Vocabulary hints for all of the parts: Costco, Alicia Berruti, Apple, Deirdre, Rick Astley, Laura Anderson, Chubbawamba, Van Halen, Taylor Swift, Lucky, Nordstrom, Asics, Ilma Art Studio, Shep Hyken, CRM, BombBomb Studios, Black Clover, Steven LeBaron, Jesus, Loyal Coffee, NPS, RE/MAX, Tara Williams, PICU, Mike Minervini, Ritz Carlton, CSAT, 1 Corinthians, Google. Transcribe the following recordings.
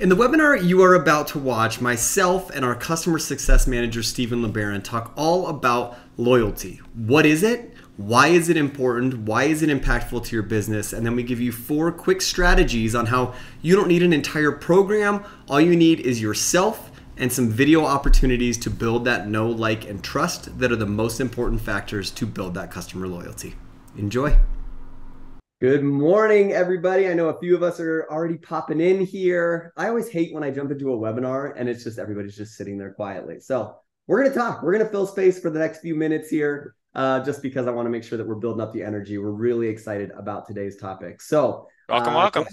In the webinar you are about to watch, myself and our Customer Success Manager, Steven LeBaron, talk all about loyalty. What is it? Why is it important? Why is it impactful to your business? And then we give you 4 quick strategies on how you don't need an entire program. All you need is yourself and some video opportunities to build that know, like, and trust that are the most important factors to build that customer loyalty. Enjoy. Good morning, everybody. I know a few of us are already popping in here. I always hate when I jump into a webinar and it's just everybody's just sitting there quietly. So we're going to talk. We're going to fill space for the next few minutes here. Just because I want to make sure that we're building up the energy. We're really excited about today's topic. So welcome.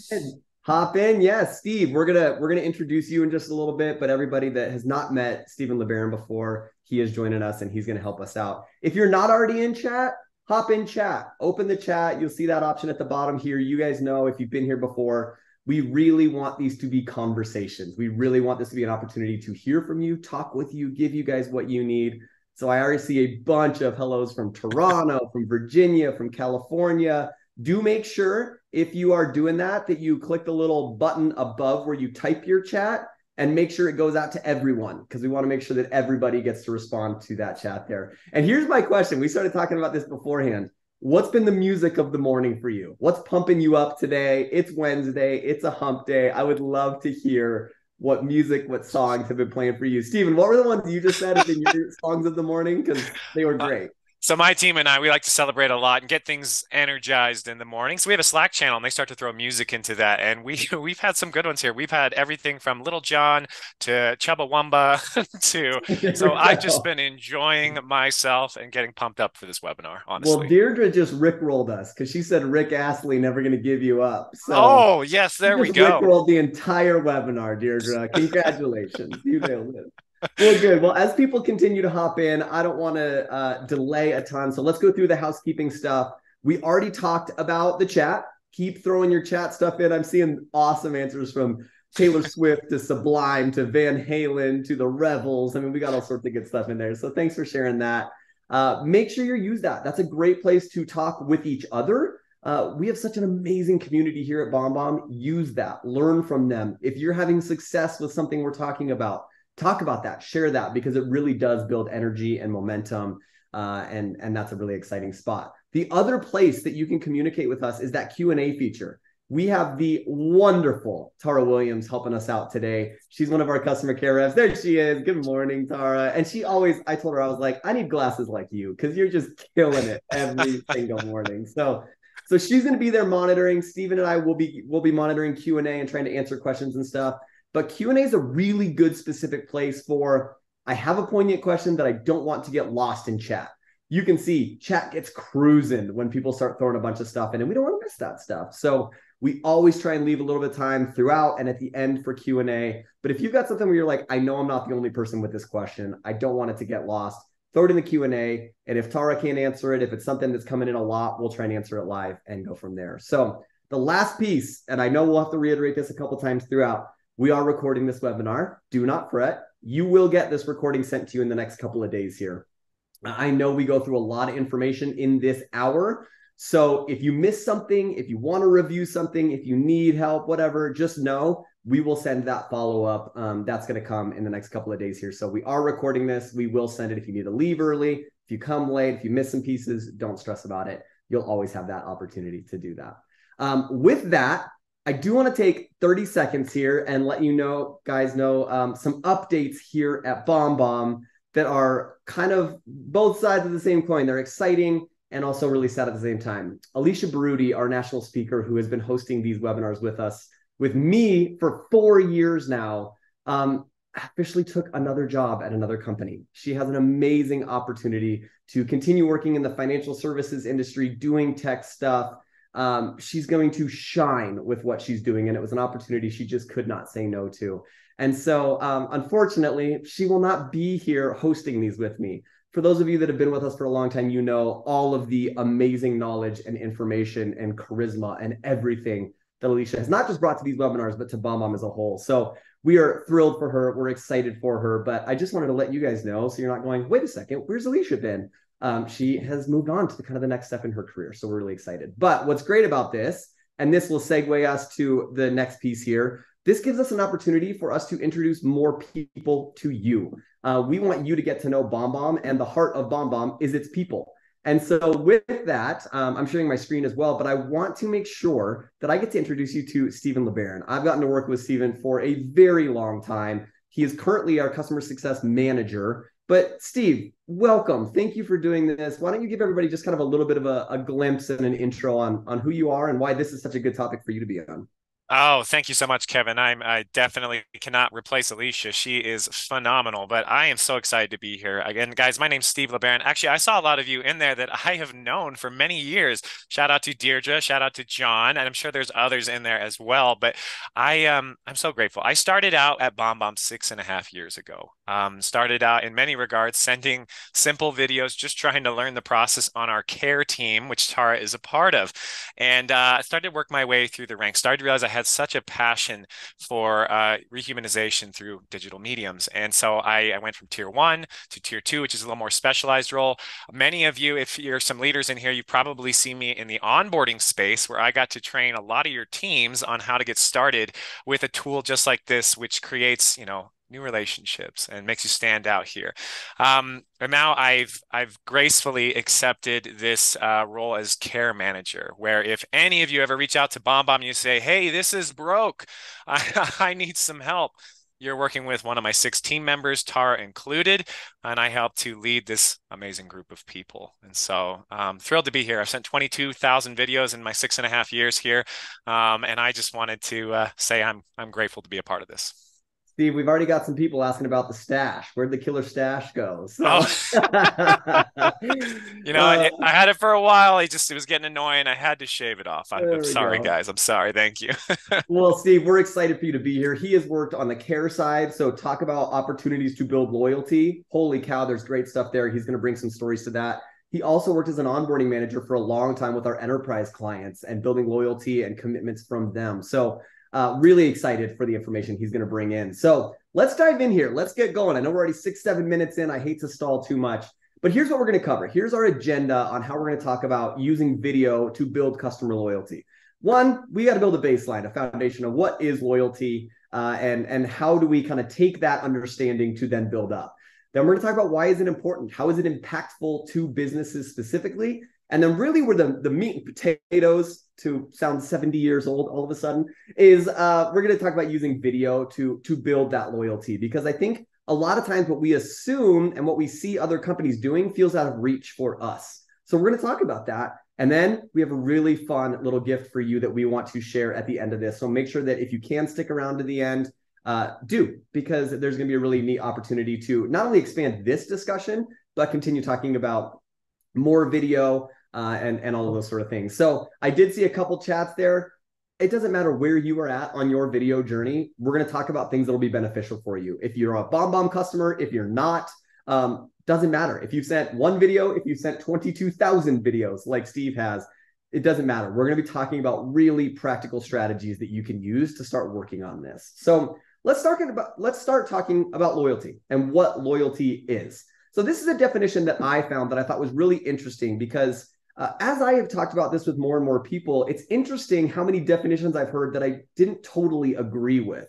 Hop in. Yes, Steve, we're going to introduce you in just a little bit, but everybody that has not met Steven LeBaron before, he is joining us and he's going to help us out. If you're not already in chat, hop in chat, open the chat. You'll see that option at the bottom here. You guys know, if you've been here before, we really want these to be conversations. We really want this to be an opportunity to hear from you, talk with you, give you guys what you need. So I already see a bunch of hellos from Toronto, from Virginia, from California. Do make sure if you are doing that, that you click the little button above where you type your chat and make sure it goes out to everyone, because we want to make sure that everybody gets to respond to that chat there. And here's my question. We started talking about this beforehand. What's been the music of the morning for you? What's pumping you up today? It's Wednesday. It's a hump day. I would love to hear what music, what songs have been playing for you. Steven, what were the ones you just said have been your songs of the morning? Because they were great. So my team and I, we like to celebrate a lot and get things energized in the morning. So we have a Slack channel and they start to throw music into that. And we've had some good ones here. We've had everything from Little John to Chubbawamba to, so I've just been enjoying myself and getting pumped up for this webinar, honestly. Well, Deirdre just rickrolled us because she said, Rick Astley, never going to give you up. So oh, yes, there we go. Rickrolled the entire webinar, Deirdre. Congratulations. You nailed it. Well, good. Well, as people continue to hop in, I don't want to delay a ton. So let's go through the housekeeping stuff. We already talked about the chat. Keep throwing your chat stuff in. I'm seeing awesome answers from Taylor Swift to Sublime to Van Halen to the Rebels. I mean, we got all sorts of good stuff in there. So thanks for sharing that. Make sure you use that. That's a great place to talk with each other. We have such an amazing community here at BombBomb. Use that. Learn from them. If you're having success with something we're talking about, talk about that, share that, because it really does build energy and momentum. And that's a really exciting spot. The other place that you can communicate with us is that Q&A feature. We have the wonderful Tara Williams helping us out today. She's one of our customer care reps. There she is. Good morning, Tara. And she always, I told her, I was like, I need glasses like you because you're just killing it every single morning. So she's going to be there monitoring. Steven and I will be monitoring Q&A and trying to answer questions and stuff. But Q&A is a really good specific place for, I have a poignant question that I don't want to get lost in chat. You can see chat gets cruising when people start throwing a bunch of stuff in, and we don't want to miss that stuff. So we always try and leave a little bit of time throughout and at the end for Q&A. But if you've got something where you're like, I know I'm not the only person with this question, I don't want it to get lost, throw it in the Q&A. And if Tara can't answer it, if it's something that's coming in a lot, we'll try and answer it live and go from there. So the last piece, and I know we'll have to reiterate this a couple of times throughout, we are recording this webinar. Do not fret. You will get this recording sent to you in the next couple of days here. I know we go through a lot of information in this hour. So if you miss something, if you want to review something, if you need help, whatever, just know we will send that follow-up. That's going to come in the next couple of days here. So we are recording this. We will send it if you need to leave early, if you come late, if you miss some pieces, don't stress about it. You'll always have that opportunity to do that. With that, I do want to take 30 seconds here and let you know, guys know some updates here at BombBomb that are kind of both sides of the same coin. They're exciting and also really sad at the same time. Alicia Berruti, our national speaker, who has been hosting these webinars with us, with me for 4 years now, officially took another job at another company. She has an amazing opportunity to continue working in the financial services industry, doing tech stuff. She's going to shine with what she's doing. And it was an opportunity she just could not say no to. And so, unfortunately, she will not be here hosting these with me. For those of you that have been with us for a long time, you know all of the amazing knowledge and information and charisma and everything that Alicia has not just brought to these webinars, but to BombBomb as a whole. So we are thrilled for her. We're excited for her. But I just wanted to let you guys know, so you're not going, wait a second, where's Alicia been? She has moved on to kind of the next step in her career. So we're really excited. But what's great about this, and this will segue us to the next piece here, This gives us an opportunity for us to introduce more people to you. We want you to get to know BombBomb, and the heart of BombBomb is its people. And so with that, I'm sharing my screen as well, but I want to make sure that I get to introduce you to Steven LeBaron. I've gotten to work with Steven for a very long time. He is currently our customer success manager. But Steve, welcome. Thank you for doing this. Why don't you give everybody just kind of a little bit of a glimpse and an intro on who you are and why this is such a good topic for you to be on. Oh, thank you so much, Kevin. I definitely cannot replace Alicia. She is phenomenal, but I am so excited to be here. Again, guys, my name's Steve LeBaron. Actually, I saw a lot of you in there that I have known for many years. Shout out to Deirdre, shout out to John, and I'm sure there's others in there as well, but I'm so grateful. I started out at BombBomb 6.5 years ago. Started out in many regards, sending simple videos, just trying to learn the process on our care team, which Tara is a part of. And I started to work my way through the ranks, started to realize I had such a passion for rehumanization through digital mediums. And so I went from tier 1 to tier 2, which is a little more specialized role. Many of you, if you're some leaders in here, you probably see me in the onboarding space where I got to train a lot of your teams on how to get started with a tool just like this, which creates, you know, new relationships and makes you stand out here. And now I've gracefully accepted this role as care manager, where if any of you ever reach out to BombBomb, you say, hey, this is broke. I need some help. You're working with one of my 6 team members, Tara included, and I help to lead this amazing group of people. And so I'm thrilled to be here. I've sent 22,000 videos in my 6.5 years here. And I just wanted to say I'm grateful to be a part of this. Steve, we've already got some people asking about the stash. Where'd the killer stash go? So. You know, I had it for a while. It was getting annoying. I had to shave it off. I'm sorry, guys. I'm sorry. Thank you. Well, Steve, we're excited for you to be here. He has worked on the care side. So talk about opportunities to build loyalty. Holy cow, there's great stuff there. He's going to bring some stories to that. He also worked as an onboarding manager for a long time with our enterprise clients and building loyalty and commitments from them. So really excited for the information he's going to bring in. So let's dive in here. Let's get going. I know we're already 6-7 minutes in. I hate to stall too much, but here's what we're going to cover. Here's our agenda on how we're going to talk about using video to build customer loyalty. One, we got to build a baseline, a foundation of what is loyalty and how do we kind of take that understanding to then build up. Then we're going to talk about why is it important? How is it impactful to businesses specifically? And then really where the meat and potatoes, to sound 70 years old all of a sudden, is we're going to talk about using video to build that loyalty. Because I think a lot of times what we assume and what we see other companies doing feels out of reach for us. So we're going to talk about that. And then we have a really fun little gift for you that we want to share at the end of this. So make sure that if you can stick around to the end, do, because there's going to be a really neat opportunity to not only expand this discussion, but continue talking about more video, and all of those sort of things. So I did see a couple chats there. It doesn't matter where you are at on your video journey. We're going to talk about things that will be beneficial for you. If you're a BombBomb customer, if you're not, doesn't matter. If you've sent 1 video, if you sent 22,000 videos like Steve has, it doesn't matter. We're going to be talking about really practical strategies that you can use to start working on this. So let's start talking about loyalty and what loyalty is. So this is a definition that I found that I thought was really interesting because as I have talked about this with more and more people, it's interesting how many definitions I've heard that I didn't totally agree with.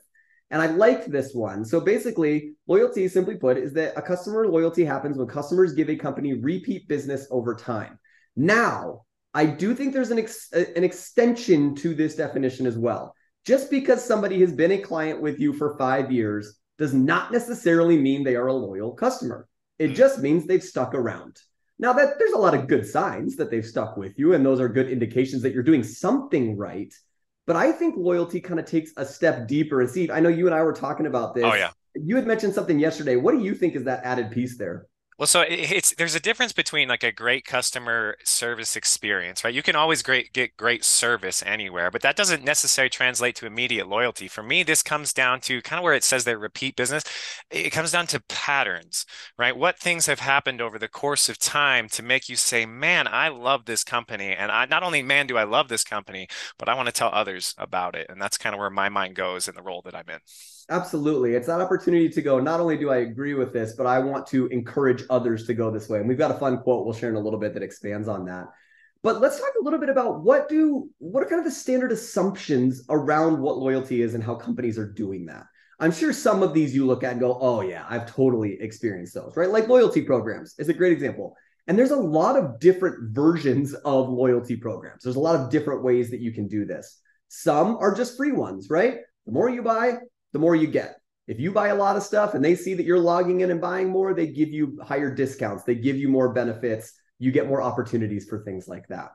And I liked this one. So basically, loyalty, simply put, is that a customer loyalty happens when customers give a company repeat business over time. Now, I do think there's an extension to this definition as well. Just because somebody has been a client with you for 5 years does not necessarily mean they are a loyal customer. It just means they've stuck around. Now, that there's a lot of good signs that they've stuck with you, and those are good indications that you're doing something right. But I think loyalty kind of takes a step deeper. And Steve, I know you and I were talking about this. Oh, yeah. You had mentioned something yesterday. What do you think is that added piece there? Well, so there's a difference between like a great customer service experience, right? You can always get great service anywhere, but that doesn't necessarily translate to immediate loyalty. For me, this comes down to kind of where it says that repeat business. It comes down to patterns, right? What things have happened over the course of time to make you say, man, I love this company. And not only do I love this company, but I want to tell others about it. And that's kind of where my mind goes in the role that I'm in. Absolutely. It's that opportunity to go, not only do I agree with this, but I want to encourage others to go this way. And we've got a fun quote we'll share in a little bit that expands on that. But let's talk a little bit about what are kind of the standard assumptions around what loyalty is and how companies are doing that. I'm sure some of these you look at and go, oh yeah, I've totally experienced those, right? Like loyalty programs is a great example. And there's a lot of different versions of loyalty programs. There's a lot of different ways that you can do this. Some are just free ones, right? The more you buy, the more you get. If you buy a lot of stuff and they see that you're logging in and buying more, they give you higher discounts. They give you more benefits. You get more opportunities for things like that.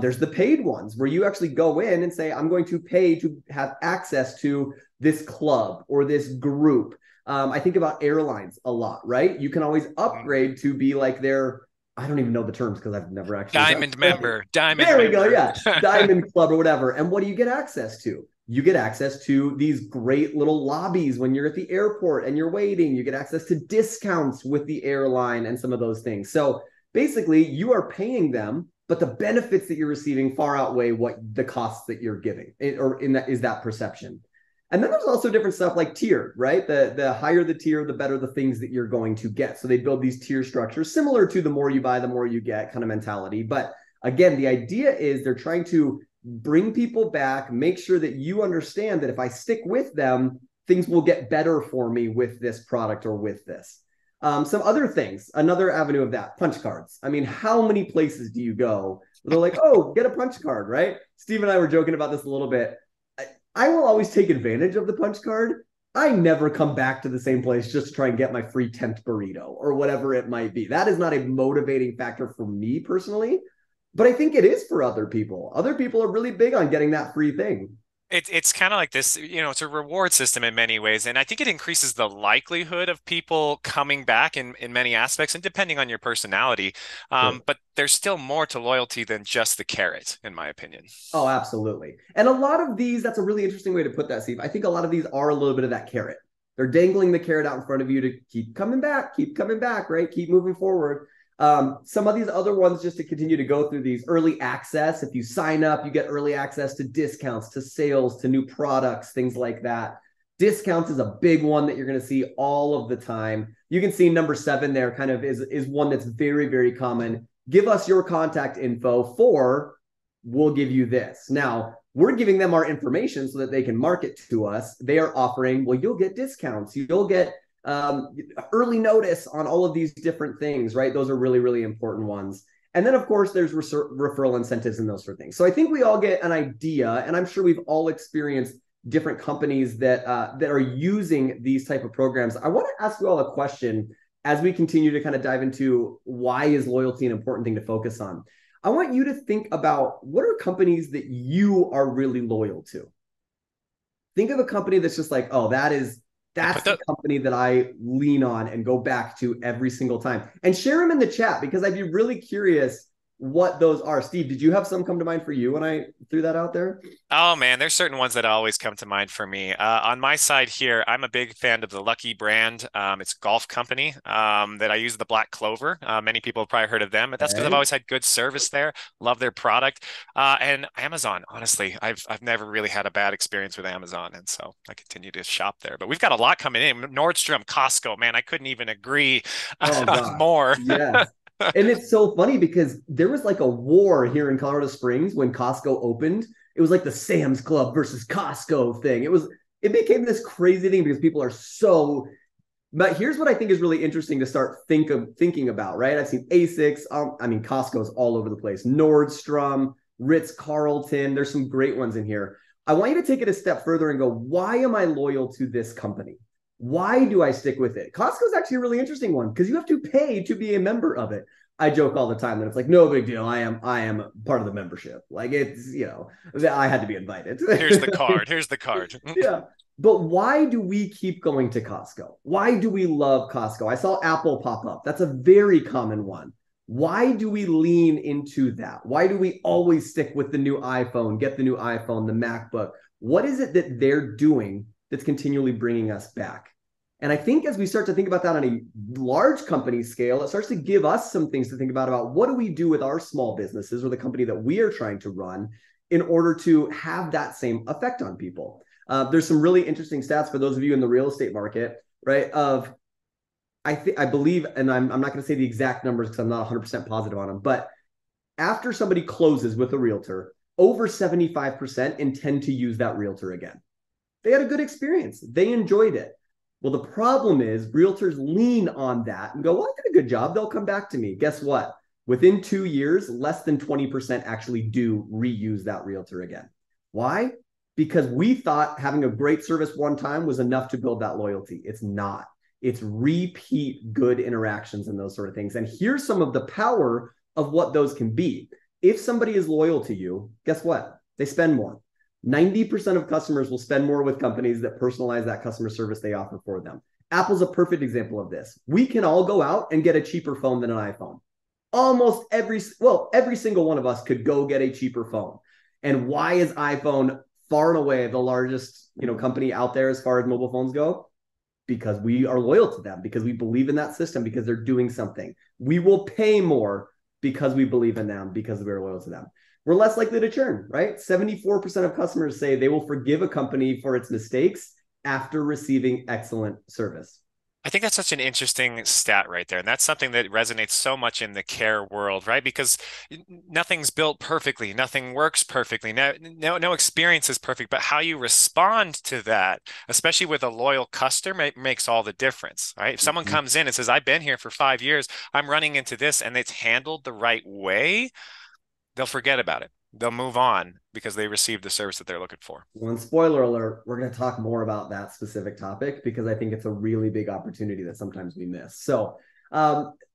There's the paid ones where you actually go in and say, I'm going to pay to have access to this club or this group. I think about airlines a lot, right? You can always upgrade to be like their, I don't even know the terms because I've never actually. Diamond member. Diamond. There we go. Yeah. Diamond club or whatever. And what do you get access to? You get access to these great little lobbies when you're at the airport and you're waiting. You get access to discounts with the airline and some of those things. So basically, you are paying them, but the benefits that you're receiving far outweigh what the costs that you're giving, or in that is that perception. And then there's also different stuff like tiered, right? The higher the tier, the better the things that you're going to get. So they build these tier structures similar to the more you buy, the more you get kind of mentality. But again, the idea is they're trying to bring people back, make sure that you understand that if I stick with them, things will get better for me with this product or with this. Some other things, another avenue of that, punch cards. I mean, how many places do you go where they're like, oh, get a punch card, right? Steve and I were joking about this a little bit. I will always take advantage of the punch card. I never come back to the same place just to try and get my free 10th burrito or whatever it might be. That is not a motivating factor for me personally, but I think it is for other people. Other people are really big on getting that free thing. It's kind of like this, you know, it's a reward system in many ways. And I think it increases the likelihood of people coming back in many aspects and depending on your personality. But there's still more to loyalty than just the carrot, in my opinion. Oh, absolutely. And a lot of these, that's a really interesting way to put that, Steve. I think a lot of these are a little bit of that carrot. They're dangling the carrot out in front of you to keep coming back, right? Keep moving forward. Some of these other ones, just to continue to go through these, early access. If you sign up, you get early access to discounts, to sales, to new products, things like that. Discounts is a big one that you're going to see all of the time. You can see number 7 there kind of is one that's very, very common. Give us your contact info for we'll give you this. Now, we're giving them our information so that they can market to us. They are offering, well, you'll get discounts. You'll get early notice on all of these different things, right? Those are really, really important ones. And then, of course, there's referral incentives and those sort of things. So I think we all get an idea, and I'm sure we've all experienced different companies that are using these type of programs. I want to ask you all a question as we continue to kind of dive into why is loyalty an important thing to focus on. I want you to think about what are companies that you are really loyal to. Think of a company that's just like, oh, that's the company that I lean on and go back to every single time. And share them in the chat because I'd be really curious what those are. Steve, did you have some come to mind for you when I threw that out there? Oh, man, there's certain ones that always come to mind for me. On my side here, I'm a big fan of the Lucky brand. It's a golf company that I use the Black Clover. Many people have probably heard of them, but that's because I've always had good service there. Love their product. And Amazon, honestly, I've never really had a bad experience with Amazon. And so I continue to shop there. But we've got a lot coming in. Nordstrom, Costco, man, I couldn't even agree more. Yeah. And it's so funny because there was like a war here in Colorado Springs when Costco opened. It was like the Sam's Club versus Costco thing. It became this crazy thing because people are so. But here's what I think is really interesting to start thinking about, right? I've seen Asics. I mean, Costco's all over the place. Nordstrom, Ritz Carlton. There's some great ones in here. I want you to take it a step further and go, why am I loyal to this company? Why do I stick with it? Costco is actually a really interesting one because you have to pay to be a member of it. I joke all the time that it's like, no big deal. I am part of the membership. Like it's, you know, I had to be invited. Here's the card. Here's the card. Yeah. But why do we keep going to Costco? Why do we love Costco? I saw Apple pop up. That's a very common one. Why do we lean into that? Why do we always stick with the new iPhone, get the new iPhone, the MacBook? What is it that they're doing that's continually bringing us back? And I think as we start to think about that on a large company scale, it starts to give us some things to think about what do we do with our small businesses or the company that we are trying to run in order to have that same effect on people. There's some really interesting stats for those of you in the real estate market, right? Of, I believe, and I'm not going to say the exact numbers because I'm not 100% positive on them, but after somebody closes with a realtor, over 75% intend to use that realtor again. They had a good experience. They enjoyed it. Well, the problem is realtors lean on that and go, well, I did a good job. They'll come back to me. Guess what? Within 2 years, less than 20% actually do reuse that realtor again. Why? Because we thought having a great service one time was enough to build that loyalty. It's not. It's repeat good interactions and those sort of things. And here's some of the power of what those can be. If somebody is loyal to you, guess what? They spend more. 90% of customers will spend more with companies that personalize that customer service they offer for them. Apple's a perfect example of this. We can all go out and get a cheaper phone than an iPhone. Almost every single one of us could go get a cheaper phone. And why is iPhone far and away the largest, company out there as far as mobile phones go? Because we are loyal to them, because we believe in that system, because they're doing something. We will pay more because we believe in them, because we're loyal to them. We're less likely to churn, right? 74% of customers say they will forgive a company for its mistakes after receiving excellent service. I think that's such an interesting stat right there. And that's something that resonates so much in the care world, right? Because nothing's built perfectly. Nothing works perfectly. No experience is perfect, but how you respond to that, especially with a loyal customer, it makes all the difference, right? If someone comes in and says, I've been here for 5 years, I'm running into this, and it's handled the right way, they'll forget about it. They'll move on because they received the service that they're looking for. Well, and spoiler alert, we're going to talk more about that specific topic because I think it's a really big opportunity that sometimes we miss. So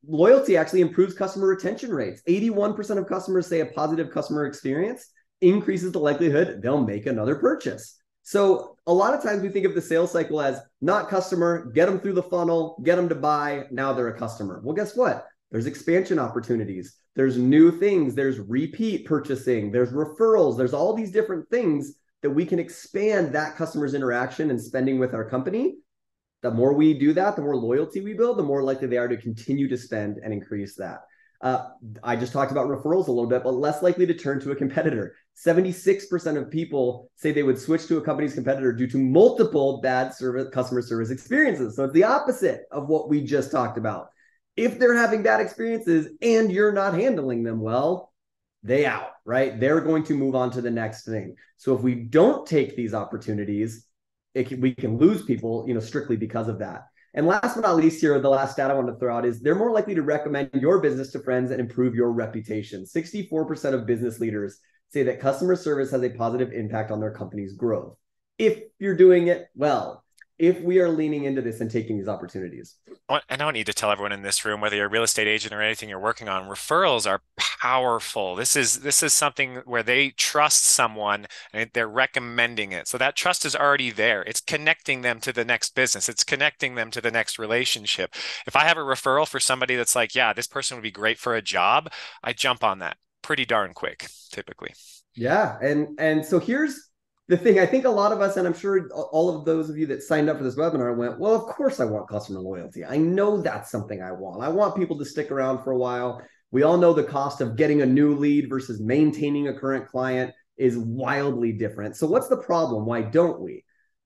loyalty actually improves customer retention rates. 81% of customers say a positive customer experience increases the likelihood they'll make another purchase. So a lot of times we think of the sales cycle as not customer, get them through the funnel, get them to buy, now they're a customer. Well, guess what? There's expansion opportunities. There's new things. There's repeat purchasing. There's referrals. There's all these different things that we can expand that customer's interaction and spending with our company. The more we do that, the more loyalty we build, the more likely they are to continue to spend and increase that. I just talked about referrals a little bit, but less likely to turn to a competitor. 76% of people say they would switch to a company's competitor due to multiple bad customer service experiences. So it's the opposite of what we just talked about. If they're having bad experiences and you're not handling them well, they out, right? They're going to move on to the next thing. So if we don't take these opportunities, we can lose people, strictly because of that. And last but not least here, the last stat I want to throw out is they're more likely to recommend your business to friends and improve your reputation. 64% of business leaders say that customer service has a positive impact on their company's growth. If you're doing it well, if we are leaning into this and taking these opportunities. I don't need to tell everyone in this room, whether you're a real estate agent or anything you're working on, referrals are powerful. This is something where they trust someone and they're recommending it. So that trust is already there. It's connecting them to the next business. It's connecting them to the next relationship. If I have a referral for somebody that's like, yeah, this person would be great for a job, I jump on that pretty darn quick, typically. Yeah. And so here's the thing, I think a lot of us, and I'm sure all of those of you that signed up for this webinar went, well, of course I want customer loyalty. I know that's something I want. I want people to stick around for a while. We all know the cost of getting a new lead versus maintaining a current client is wildly different. So what's the problem? Why don't we?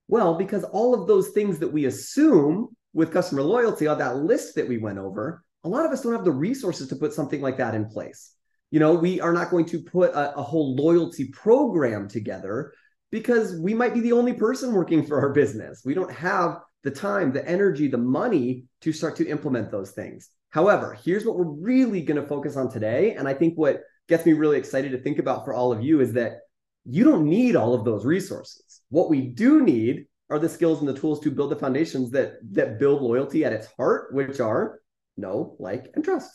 Well, because all of those things that we assume with customer loyalty on that list that we went over, a lot of us don't have the resources to put something like that in place. We are not going to put a whole loyalty program together because we might be the only person working for our business. We don't have the time, the energy, the money to start to implement those things. However, here's what we're really going to focus on today. And I think what gets me really excited to think about for all of you is that you don't need all of those resources. What we do need are the skills and the tools to build the foundations that build loyalty at its heart, which are know, like, and trust.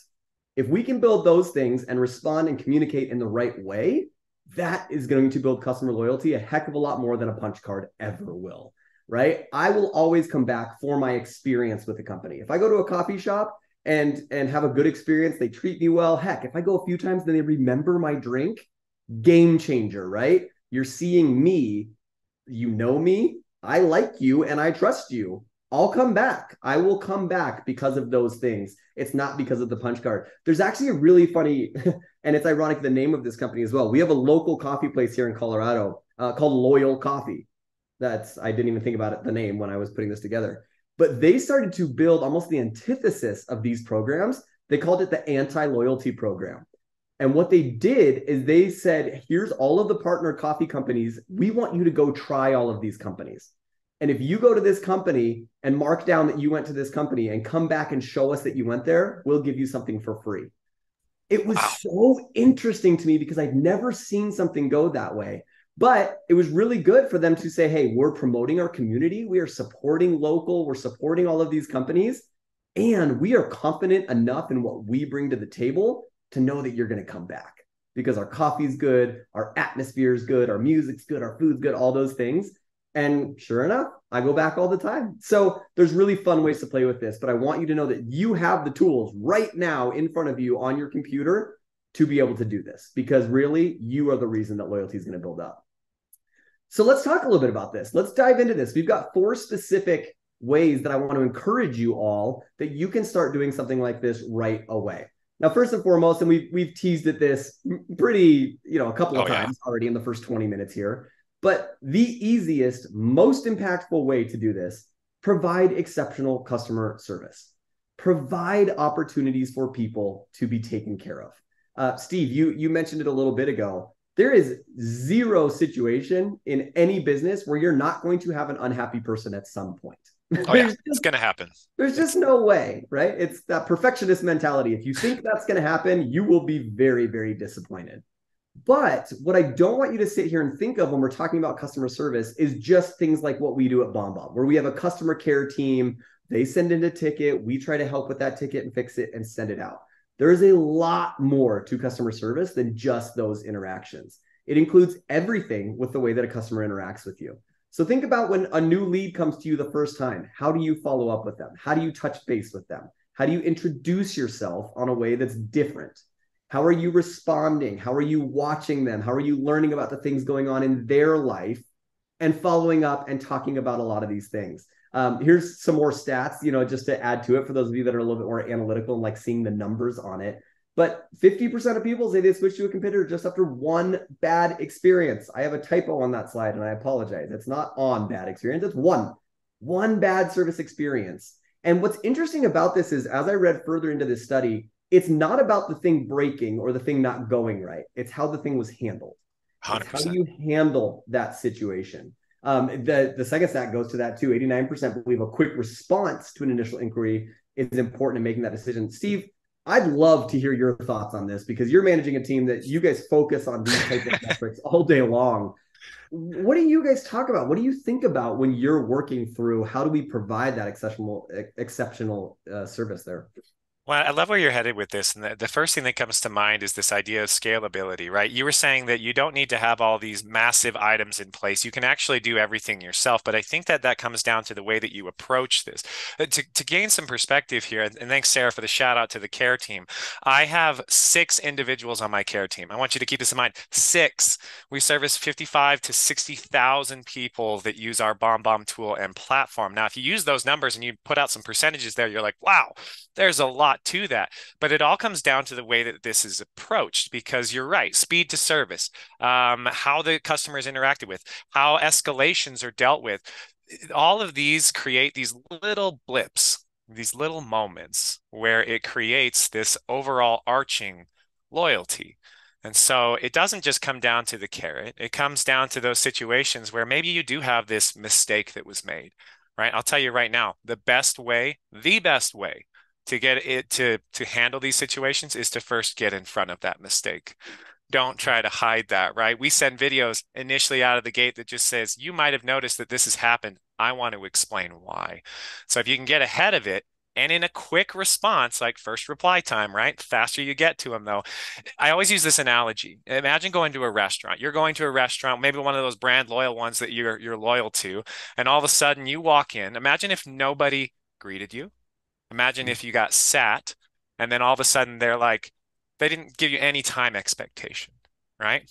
If we can build those things and respond and communicate in the right way, that is going to build customer loyalty a heck of a lot more than a punch card ever will, right? I will always come back for my experience with a company. If I go to a coffee shop and have a good experience, they treat me well. Heck, if I go a few times, then they remember my drink. Game changer, right? You're seeing me, you know me, I like you, and I trust you. I'll come back. I will come back because of those things. It's not because of the punch card. There's actually a really funny, and it's ironic, the name of this company as well. We have a local coffee place here in Colorado called Loyal Coffee. I didn't even think about it, the name, when I was putting this together. But they started to build almost the antithesis of these programs. They called it the anti-loyalty program. And what they did is they said, here's all of the partner coffee companies. We want you to go try all of these companies. And if you go to this company and mark down that you went to this company and come back and show us that you went there, we'll give you something for free. It was so interesting to me because I'd never seen something go that way. But it was really good for them to say, hey, we're promoting our community. We are supporting local. We're supporting all of these companies. And we are confident enough in what we bring to the table to know that you're going to come back because our coffee's good, our atmosphere's good, our music's good, our food's good, all those things. And sure enough, I go back all the time. So there's really fun ways to play with this, but I want you to know that you have the tools right now in front of you on your computer to be able to do this, because really you are the reason that loyalty is going to build up. So let's talk a little bit about this. Let's dive into this. We've got four specific ways that I want to encourage you all that you can start doing something like this right away. Now, first and foremost, and we've teased at this pretty, a couple of times already in the first 20 minutes here, but the easiest, most impactful way to do this, provide exceptional customer service. Provide opportunities for people to be taken care of. Steve, you mentioned it a little bit ago. There is zero situation in any business where you're not going to have an unhappy person at some point. Oh yeah, it's going to happen. There's just no way, right? It's that perfectionist mentality. If you think that's going to happen, you will be very, very disappointed. But what I don't want you to sit here and think of when we're talking about customer service is just things like what we do at BombBomb, where we have a customer care team. They send in a ticket. We try to help with that ticket and fix it and send it out. There is a lot more to customer service than just those interactions. It includes everything with the way that a customer interacts with you. So think about when a new lead comes to you the first time, how do you follow up with them? How do you touch base with them? How do you introduce yourself on a way that's different? How are you responding? How are you watching them? How are you learning about the things going on in their life and following up and talking about a lot of these things? Here's some more stats, just to add to it for those of you that are a little bit more analytical and like seeing the numbers on it. But 50% of people say they switch to a competitor just after one bad experience. I have a typo on that slide and I apologize. It's not on bad experience. It's one bad service experience. And what's interesting about this is as I read further into this study, it's not about the thing breaking or the thing not going right. It's how the thing was handled. 100%. It's how you handle that situation. The second stat goes to that too. 89% believe a quick response to an initial inquiry is important in making that decision. Steve, I'd love to hear your thoughts on this because you're managing a team that you guys focus on these types of metrics all day long. What do you guys talk about? What do you think about when you're working through how do we provide that exceptional service there? Well, I love where you're headed with this. And the first thing that comes to mind is this idea of scalability, right? You were saying that you don't need to have all these massive items in place. You can actually do everything yourself. But I think that comes down to the way that you approach this. To gain some perspective here, and thanks, Sarah, for the shout out to the care team. I have 6 individuals on my care team. I want you to keep this in mind. 6. We service 55 to 60,000 people that use our BombBomb tool and platform. Now, if you use those numbers and you put out some percentages there, you're like, wow, there's a lot to that, but it all comes down to the way that this is approached, because you're right, speed to service, how the customer is interacted with, how escalations are dealt with, all of these create these little blips, these little moments where it creates this overall arching loyalty. And so it doesn't just come down to the carrot, it comes down to those situations where maybe you do have this mistake that was made, right? I'll tell you right now, the best way to get it to handle these situations is to first get in front of that mistake. Don't try to hide that, right? We send videos initially out of the gate that just says, you might have noticed that this has happened. I want to explain why. So if you can get ahead of it and in a quick response, like first reply time, right? The faster you get to them though. I always use this analogy. Imagine going to a restaurant. You're going to a restaurant, maybe one of those brand loyal ones that you're loyal to. And all of a sudden you walk in. Imagine if nobody greeted you. Imagine if you got sat and then all of a sudden they're like, they didn't give you any time expectation, right?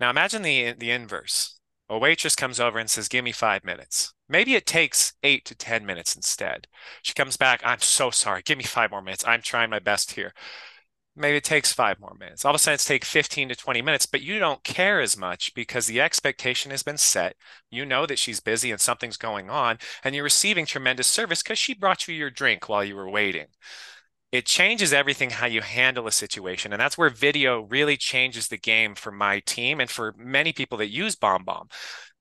Now imagine the inverse. A waitress comes over and says, give me 5 minutes. Maybe it takes 8 to 10 minutes instead. She comes back, I'm so sorry, give me 5 more minutes. I'm trying my best here. Maybe it takes 5 more minutes. All of a sudden it's take 15 to 20 minutes, but you don't care as much because the expectation has been set. You know that she's busy and something's going on and you're receiving tremendous service because she brought you your drink while you were waiting. it changes everything how you handle a situation. And that's where video really changes the game for my team and for many people that use BombBomb.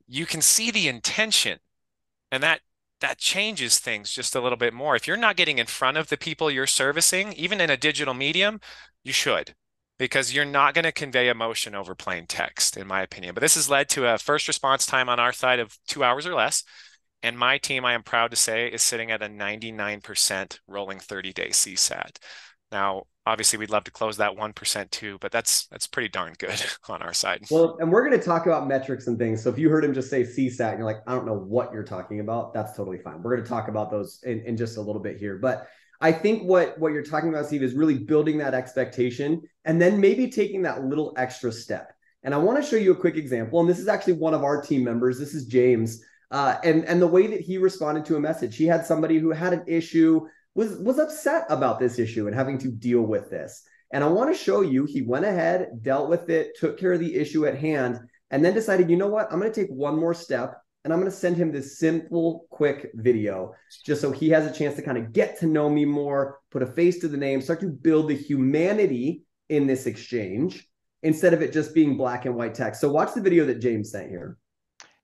You can see the intention, and that changes things just a little bit more. If you're not getting in front of the people you're servicing, even in a digital medium, you should, because you're not going to convey emotion over plain text, in my opinion. But this has led to a first response time on our side of 2 hours or less. And my team, I am proud to say, is sitting at a 99% rolling 30-day CSAT. Now, obviously, we'd love to close that 1% too, but that's pretty darn good on our side. Well, and we're going to talk about metrics and things. So if you heard him just say CSAT and you're like, I don't know what you're talking about, that's totally fine. We're going to talk about those in just a little bit here. But I think what you're talking about, Steve, is really building that expectation and then maybe taking that little extra step. And I want to show you a quick example. And this is actually one of our team members. This is James. And the way that he responded to a message, he had somebody who had an issue, was upset about this issue and having to deal with this. And I want to show you, he went ahead, dealt with it, took care of the issue at hand, and then decided, you know what, I'm going to take one more step and I'm going to send him this simple, quick video, just so he has a chance to kind of get to know me more, put a face to the name, start to build the humanity in this exchange instead of it just being black and white text. So watch the video that James sent here.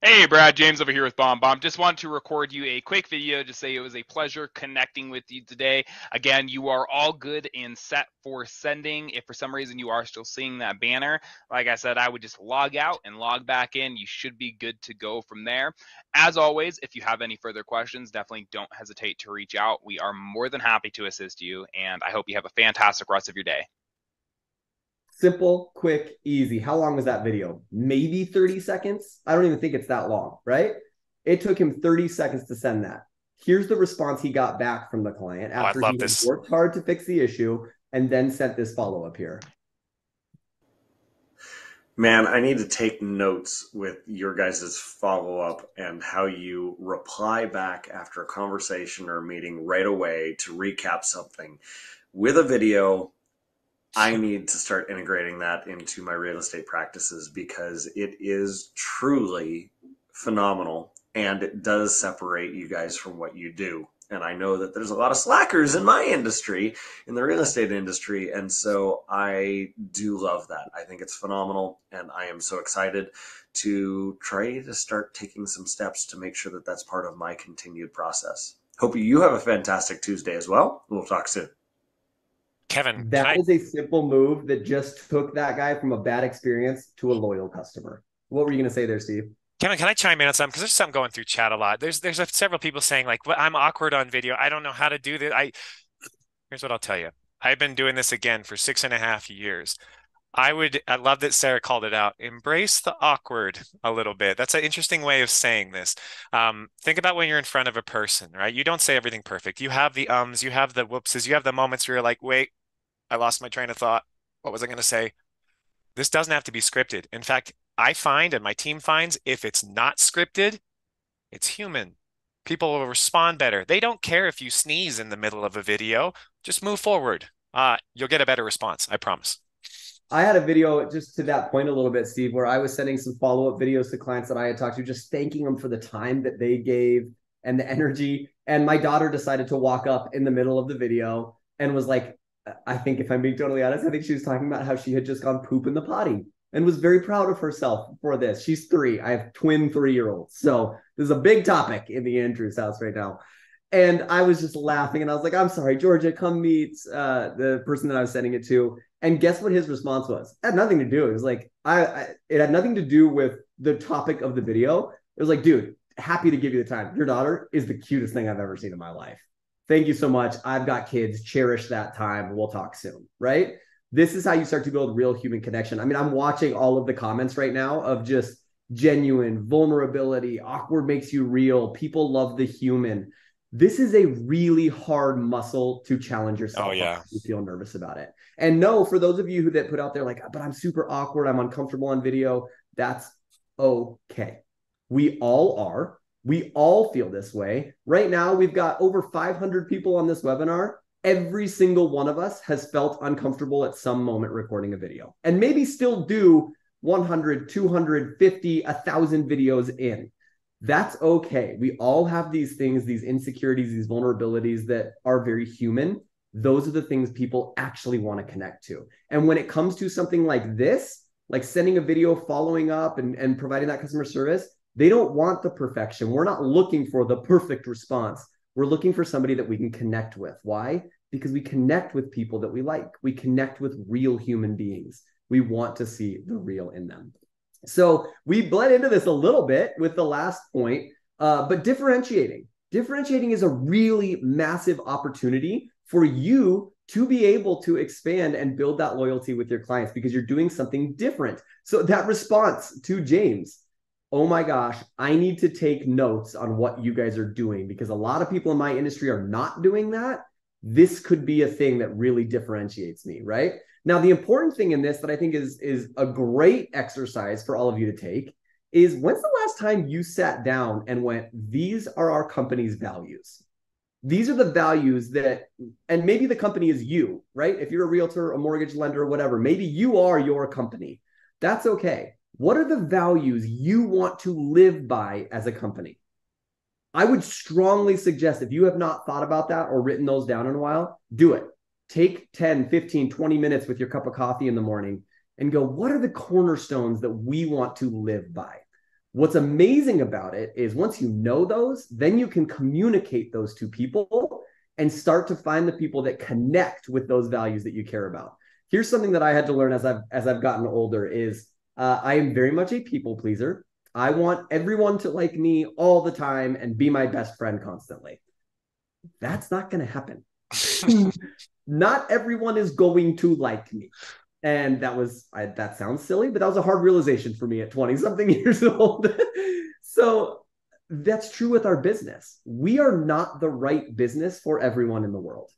Hey, Brad, James over here with BombBomb. Just wanted to record you a quick video to say it was a pleasure connecting with you today. Again, you are all good and set for sending. If for some reason you are still seeing that banner, like I said, I would just log out and log back in. You should be good to go from there. As always, if you have any further questions, definitely don't hesitate to reach out. We are more than happy to assist you, and I hope you have a fantastic rest of your day. Simple, quick, easy. How long was that video? Maybe 30 seconds? I don't even think it's that long, right? It took him 30 seconds to send that. Here's the response he got back from the client after he worked hard to fix the issue and then sent this follow-up here. Man, I need to take notes with your guys' follow-up and how you reply back after a conversation or a meeting right away to recap something with a video. I need to start integrating that into my real estate practices because it is truly phenomenal and it does separate you guys from what you do. And I know that there's a lot of slackers in my industry, in the real estate industry. And so I do love that. I think it's phenomenal. And I am so excited to try to start taking some steps to make sure that that's part of my continued process. Hope you have a fantastic Tuesday as well. We'll talk soon. Kevin, that was a simple move that just took that guy from a bad experience to a loyal customer. What were you going to say there, Steve? Kevin, can I chime in on something? Because there's something going through chat a lot. There's several people saying like, well, I'm awkward on video. I don't know how to do this. Here's what I'll tell you. I've been doing this again for 6.5 years. I love that Sarah called it out. Embrace the awkward a little bit. That's an interesting way of saying this. Think about when you're in front of a person, right? You don't say everything perfect. You have the ums, you have the whoopses, you have the moments where you're like, wait, I lost my train of thought. What was I going to say? This doesn't have to be scripted. In fact, I find, and my team finds, if it's not scripted, it's human. People will respond better. They don't care if you sneeze in the middle of a video. Just move forward. You'll get a better response. I promise. I had a video just to that point a little bit, Steve, where I was sending some follow-up videos to clients that I had talked to, just thanking them for the time that they gave and the energy. And my daughter decided to walk up in the middle of the video and was like, I think if I'm being totally honest, I think she was talking about how she had just gone poop in the potty and was very proud of herself for this. She's 3. I have twin 3-year-olds. So this is a big topic in the Andrews house right now. And I was just laughing and I was like, I'm sorry, Georgia, come meet the person that I was sending it to. And guess what his response was? It had nothing to do. It was like, it had nothing to do with the topic of the video. It was like, dude, happy to give you the time. Your daughter is the cutest thing I've ever seen in my life. Thank you so much. I've got kids. Cherish that time. We'll talk soon, right? This is how you start to build real human connection. I mean, I'm watching all of the comments right now of just genuine vulnerability. Awkward makes you real. People love the human. This is a really hard muscle to challenge yourself. Oh, yeah. You feel nervous about it. And no, for those of you who that put out there like, but I'm super awkward. I'm uncomfortable on video. That's okay. We all are. We all feel this way. Right now, we've got over 500 people on this webinar. Every single one of us has felt uncomfortable at some moment recording a video and maybe still do 100, 250, 1,000 videos in. That's okay. We all have these things, these insecurities, these vulnerabilities that are very human. those are the things people actually want to connect to. And when it comes to something like this, like sending a video, following up and providing that customer service, they don't want the perfection. We're not looking for the perfect response. We're looking for somebody that we can connect with. Why? Because we connect with people that we like. We connect with real human beings. We want to see the real in them. So we bled into this a little bit with the last point, but differentiating. Differentiating is a really massive opportunity for you to be able to expand and build that loyalty with your clients because you're doing something different. So that response to James, oh my gosh, I need to take notes on what you guys are doing because a lot of people in my industry are not doing that. This could be a thing that really differentiates me, right? Now, the important thing in this that I think is a great exercise for all of you to take is when's the last time you sat down and went, these are our company's values. These are the values that, and maybe the company is you, right? If you're a realtor, a mortgage lender, whatever, maybe you are your company. That's okay. What are the values you want to live by as a company? I would strongly suggest if you have not thought about that or written those down in a while, do it. Take 10, 15, 20 minutes with your cup of coffee in the morning and go, what are the cornerstones that we want to live by? What's amazing about it is once you know those, then you can communicate those to people and start to find the people that connect with those values that you care about. Here's something that I had to learn as I've gotten older is I am very much a people pleaser. I want everyone to like me all the time and be my best friend constantly. That's not going to happen. Not everyone is going to like me. And that sounds silly, but that was a hard realization for me at 20 something years old. So that's true with our business. We are not the right business for everyone in the world.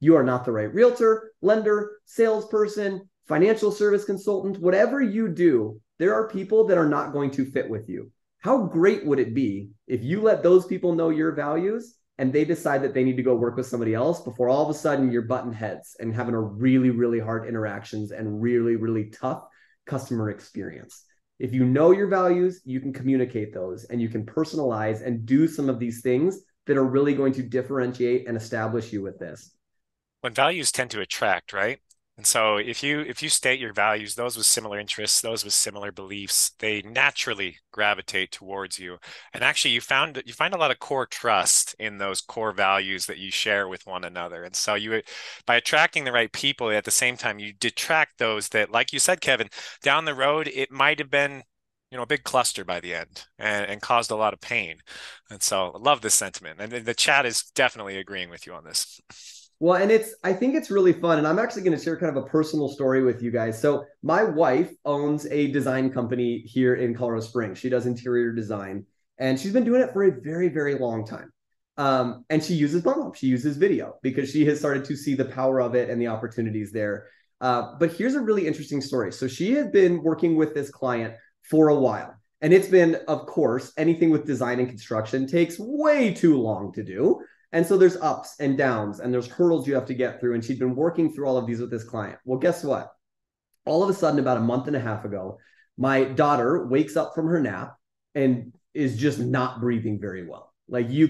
You are not the right realtor, lender, salesperson, financial service consultant, whatever you do, there are people that are not going to fit with you. How great would it be if you let those people know your values and they decide that they need to go work with somebody else before all of a sudden you're butting heads and having a really, really hard interactions and really, really tough customer experience. If you know your values, you can communicate those and you can personalize and do some of these things that are really going to differentiate and establish you with this. When values tend to attract, right? And so if you state your values, those with similar interests, those with similar beliefs, they naturally gravitate towards you. And actually you find a lot of core trust in those core values that you share with one another. And so you, by attracting the right people at the same time, you detract those that, like you said, Kevin, down the road, it might've been, a big cluster by the end and caused a lot of pain. And so I love this sentiment. And the chat is definitely agreeing with you on this. Well, and I think it's really fun. And I'm actually going to share kind of a personal story with you guys. So my wife owns a design company here in Colorado Springs. She does interior design and she's been doing it for a very, very long time. And she uses BombBomb. She uses video because she has started to see the power of it and the opportunities there. But here's a really interesting story. So she had been working with this client for a while. And it's been, of course, anything with design and construction takes way too long to do. And so there's ups and downs and there's hurdles you have to get through. And she'd been working through all of these with this client. Well, guess what? All of a sudden, about a month and a half ago, my daughter wakes up from her nap and is just not breathing very well. Like we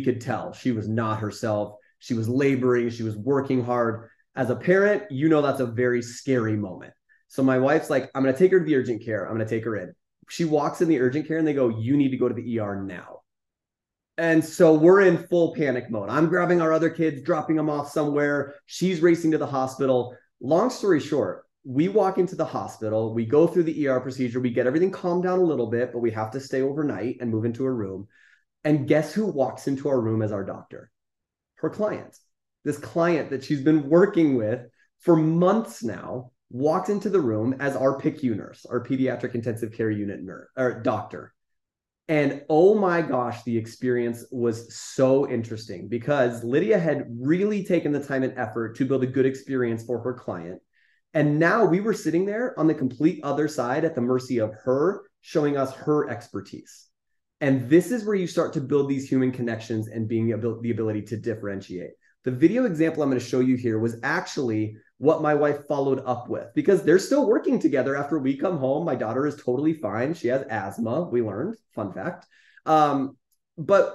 could tell she was not herself. She was laboring. She was working hard. As a parent, that's a very scary moment. So my wife's like, I'm going to take her to the urgent care. I'm going to take her in. She walks in the urgent care and they go, you need to go to the ER now. And so we're in full panic mode. I'm grabbing our other kids, dropping them off somewhere. She's racing to the hospital. Long story short, we walk into the hospital. We go through the ER procedure. We get everything calmed down a little bit, but we have to stay overnight and move into a room. And guess who walks into our room as our doctor? Her client. This client that she's been working with for months now walks into the room as our PICU nurse, our pediatric intensive care unit nurse, or doctor. And oh my gosh, the experience was so interesting because Lydia had really taken the time and effort to build a good experience for her client. And now we were sitting there on the complete other side at the mercy of her showing us her expertise. And this is where you start to build these human connections and being the ability to differentiate. The video example I'm going to show you here was actually what my wife followed up with because they're still working together after we come home. My daughter is totally fine. She has asthma, we learned, fun fact. But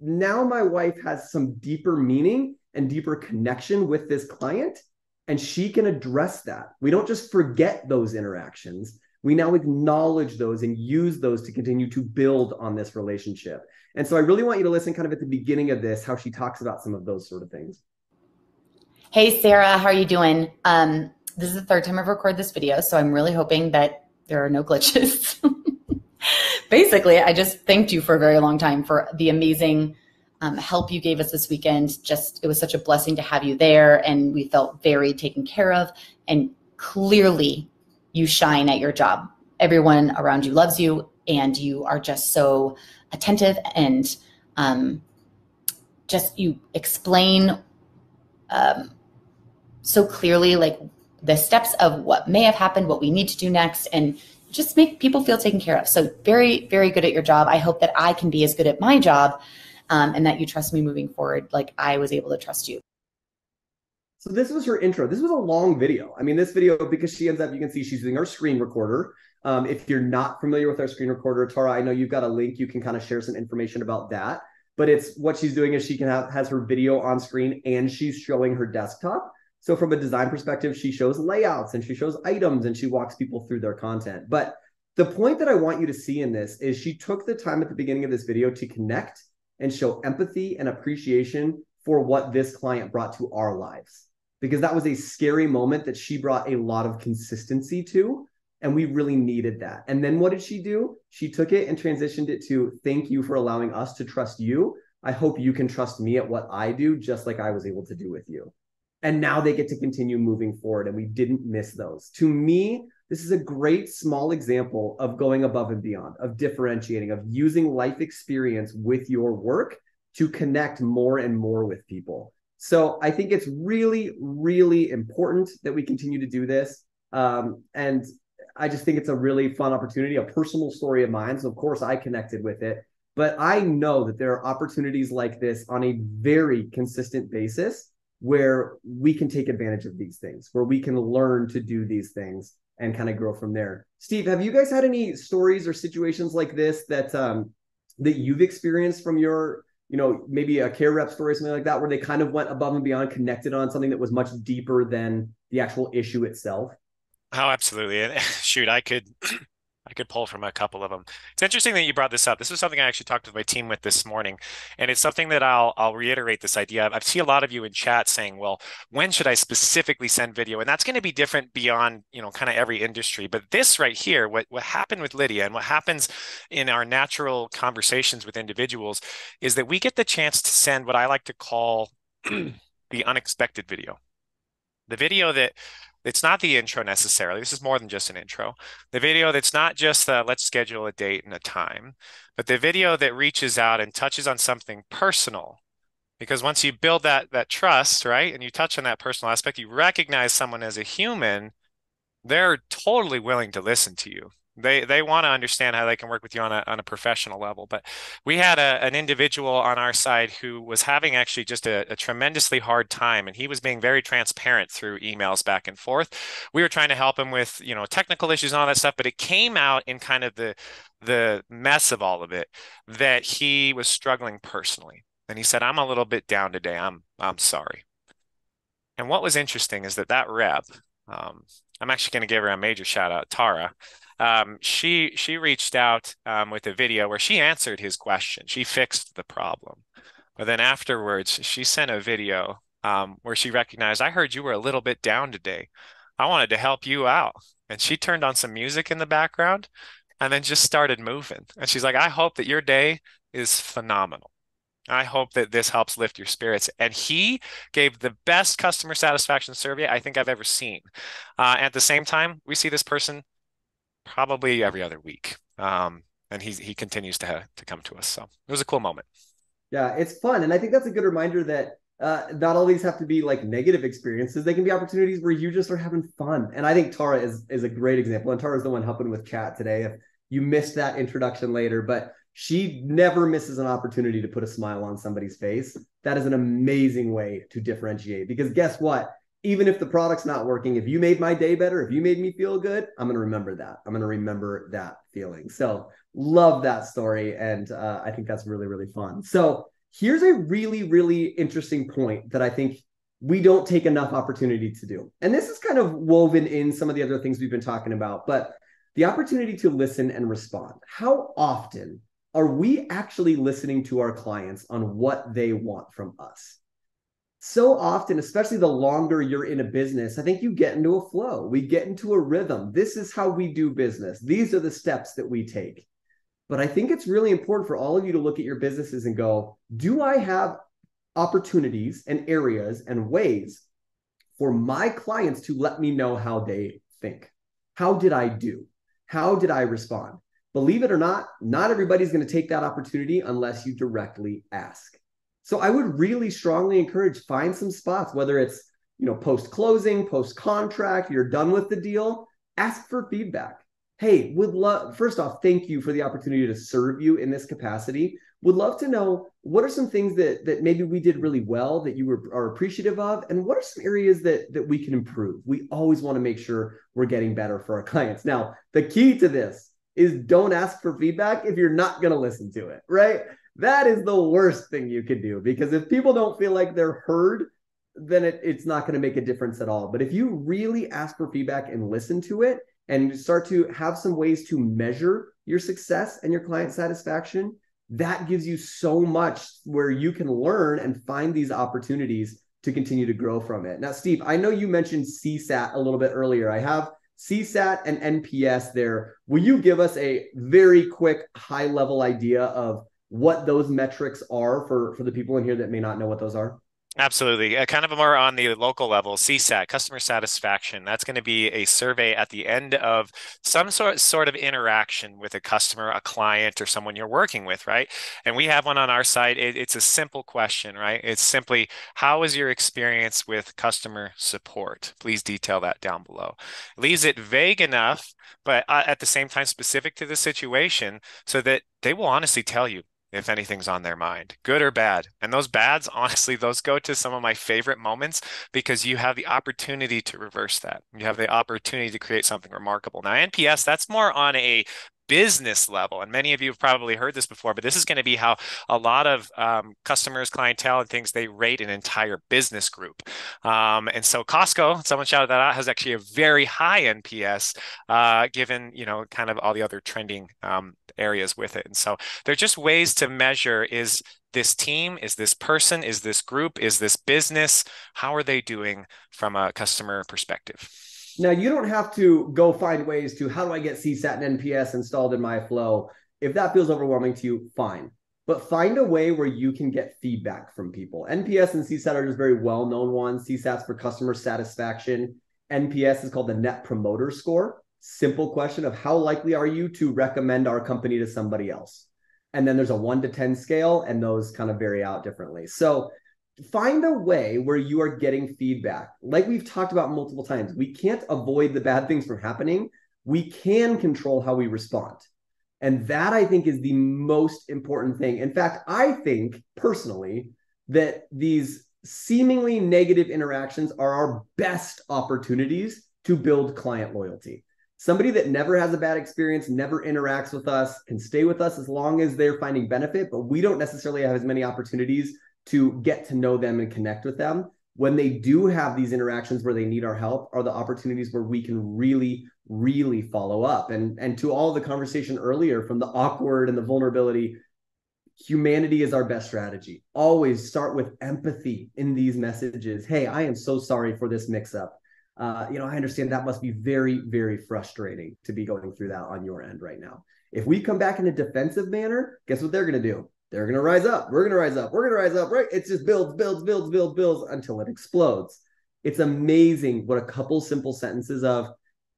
now my wife has some deeper meaning and deeper connection with this client, and she can address that. We don't just forget those interactions. We now acknowledge those and use those to continue to build on this relationship. And so I really want you to listen kind of at the beginning of this, how she talks about some of those sort of things. Hey, Sarah, how are you doing? This is the third time I've recorded this video, so I'm really hoping that there are no glitches. Basically, I just thanked you for a very long time for the amazing help you gave us this weekend. Just, it was such a blessing to have you there, and we felt very taken care of, and clearly you shine at your job. Everyone around you loves you, and you are just so attentive, and just you explain so clearly like the steps of what may have happened, what we need to do next, and just make people feel taken care of. So very, very good at your job. I hope that I can be as good at my job, and that you trust me moving forward like I was able to trust you. So this was her intro. This was a long video. I mean, this video, because she ends up, you can see she's using our screen recorder. If you're not familiar with our screen recorder, Tara, I know you've got a link. You can kind of share some information about that. But it's what she's doing is she can has her video on screen and she's showing her desktop. So from a design perspective, she shows layouts and she shows items and she walks people through their content. But the point that I want you to see in this is she took the time at the beginning of this video to connect and show empathy and appreciation for what this client brought to our lives. Because that was a scary moment that she brought a lot of consistency to, and we really needed that. And then what did she do? She took it and transitioned it to, thank you for allowing us to trust you. I hope you can trust me at what I do, just like I was able to do with you. And now they get to continue moving forward, and we didn't miss those. To me, this is a great small example of going above and beyond, of differentiating, of using life experience with your work to connect more and more with people. So I think it's really, really important that we continue to do this. And I just think it's a really fun opportunity, a personal story of mine. So of course I connected with it, but I know that there are opportunities like this on a very consistent basis where we can take advantage of these things, where we can learn to do these things and kind of grow from there. Steve, have you guys had any stories or situations like this that, that you've experienced from your, you know, maybe a care rep story, something like that, where they kind of went above and beyond, connected on something that was much deeper than the actual issue itself? Oh, absolutely. And shoot, I could pull from a couple of them. It's interesting that you brought this up. This is something I actually talked with my team with this morning, and it's something that I'll reiterate this idea of. I see a lot of you in chat saying, well, when should I specifically send video? And that's going to be different beyond, you know, kind of every industry. But this right here, what happened with Lydia and what happens in our natural conversations with individuals is that we get the chance to send what I like to call the unexpected video. The video that it's not the intro necessarily. This is more than just an intro. The video that's not just the let's schedule a date and a time, but the video that reaches out and touches on something personal. Because once you build that trust, right, and you touch on that personal aspect, you recognize someone as a human, they're totally willing to listen to you. They want to understand how they can work with you on a professional level. But we had an individual on our side who was having actually just a tremendously hard time, and he was being very transparent through emails back and forth. We were trying to help him with, you know, technical issues and all that stuff, but it came out in kind of the mess of all of it that he was struggling personally. And he said, I'm a little bit down today. I'm sorry. And what was interesting is that rep, I'm actually going to give her a major shout out, Tara. She reached out with a video where she answered his question. She fixed the problem. But then afterwards, she sent a video where she recognized, I heard you were a little bit down today. I wanted to help you out. And she turned on some music in the background and then just started moving. And she's like, I hope that your day is phenomenal. I hope that this helps lift your spirits. And he gave the best customer satisfaction survey I think I've ever seen. At the same time, we see this person probably every other week. And he continues to come to us. So it was a cool moment. Yeah, it's fun. And I think that's a good reminder that not all these have to be like negative experiences. They can be opportunities where you just are having fun. And I think Tara is a great example. And Tara's the one helping with chat today. If you missed that introduction later, but she never misses an opportunity to put a smile on somebody's face. That is an amazing way to differentiate, because guess what? Even if the product's not working, if you made my day better, if you made me feel good, I'm going to remember that. I'm going to remember that feeling. So love that story. And I think that's really, really fun. So Here's a really, really interesting point that I think we don't take enough opportunity to do. And this is kind of woven in some of the other things we've been talking about, but the opportunity to listen and respond. How often are we actually listening to our clients on what they want from us? So often, especially the longer you're in a business, I think you get into a flow. We get into a rhythm. This is how we do business. These are the steps that we take. But I think it's really important for all of you to look at your businesses and go, do I have opportunities and areas and ways for my clients to let me know how they think? How did I do? How did I respond? Believe it or not, not everybody's going to take that opportunity unless you directly ask. So I would really strongly encourage, find some spots, whether it's, you know, post-closing, post-contract, you're done with the deal, ask for feedback. Hey, would love, first off, thank you for the opportunity to serve you in this capacity. Would love to know what are some things that maybe we did really well that you are appreciative of, and what are some areas that we can improve? We always want to make sure we're getting better for our clients. Now, the key to this is don't ask for feedback if you're not going to listen to it, right? That is the worst thing you could do, because if people don't feel like they're heard, then it's not going to make a difference at all. But if you really ask for feedback and listen to it and start to have some ways to measure your success and your client satisfaction, that gives you so much where you can learn and find these opportunities to continue to grow from it. Now, Steve, I know you mentioned CSAT a little bit earlier. I have CSAT and NPS there. Will you give us a very quick high-level idea of what those metrics are for the people in here that may not know what those are? Absolutely. Kind of more on the local level, CSAT, customer satisfaction. That's going to be a survey at the end of some sort of interaction with a customer, a client, or someone you're working with, right? And we have one on our site. It's a simple question, right? It's simply, how is your experience with customer support? Please detail that down below. It leaves it vague enough, but at the same time specific to the situation, so that they will honestly tell you if anything's on their mind, good or bad. And those bads, honestly, those go to some of my favorite moments, because you have the opportunity to reverse that. You have the opportunity to create something remarkable. Now, NPS, that's more on a business level. And many of you have probably heard this before, but this is going to be how a lot of customers, clientele, and things, they rate an entire business group. And so Costco, someone shouted that out, has actually a very high NPS, given, you know, kind of all the other trending areas with it. And so they're just ways to measure, is this team, is this person, is this group, is this business, how are they doing from a customer perspective? Now, you don't have to go find ways to, how do I get CSAT and NPS installed in my flow? If that feels overwhelming to you, fine. But find a way where you can get feedback from people. NPS and CSAT are just very well-known ones. CSAT's for customer satisfaction. NPS is called the Net Promoter Score. Simple question of, how likely are you to recommend our company to somebody else? And then there's a 1 to 10 scale, and those kind of vary out differently. So find a way where you are getting feedback. Like we've talked about multiple times, we can't avoid the bad things from happening. We can control how we respond. And that, I think, is the most important thing. In fact, I think personally that these seemingly negative interactions are our best opportunities to build client loyalty. Somebody that never has a bad experience, never interacts with us, can stay with us as long as they're finding benefit, but we don't necessarily have as many opportunities to get to know them and connect with them. When they do have these interactions where they need our help, are the opportunities where we can really, really follow up. And to all the conversation earlier, from the awkward and the vulnerability, humanity is our best strategy. Always start with empathy in these messages. Hey, I am so sorry for this mix-up. You know, I understand that must be very, very frustrating to be going through that on your end right now. If we come back in a defensive manner, guess what they're going to do? They're going to rise up. We're going to rise up. We're going to rise up, right? It just builds until it explodes. It's amazing what a couple simple sentences of,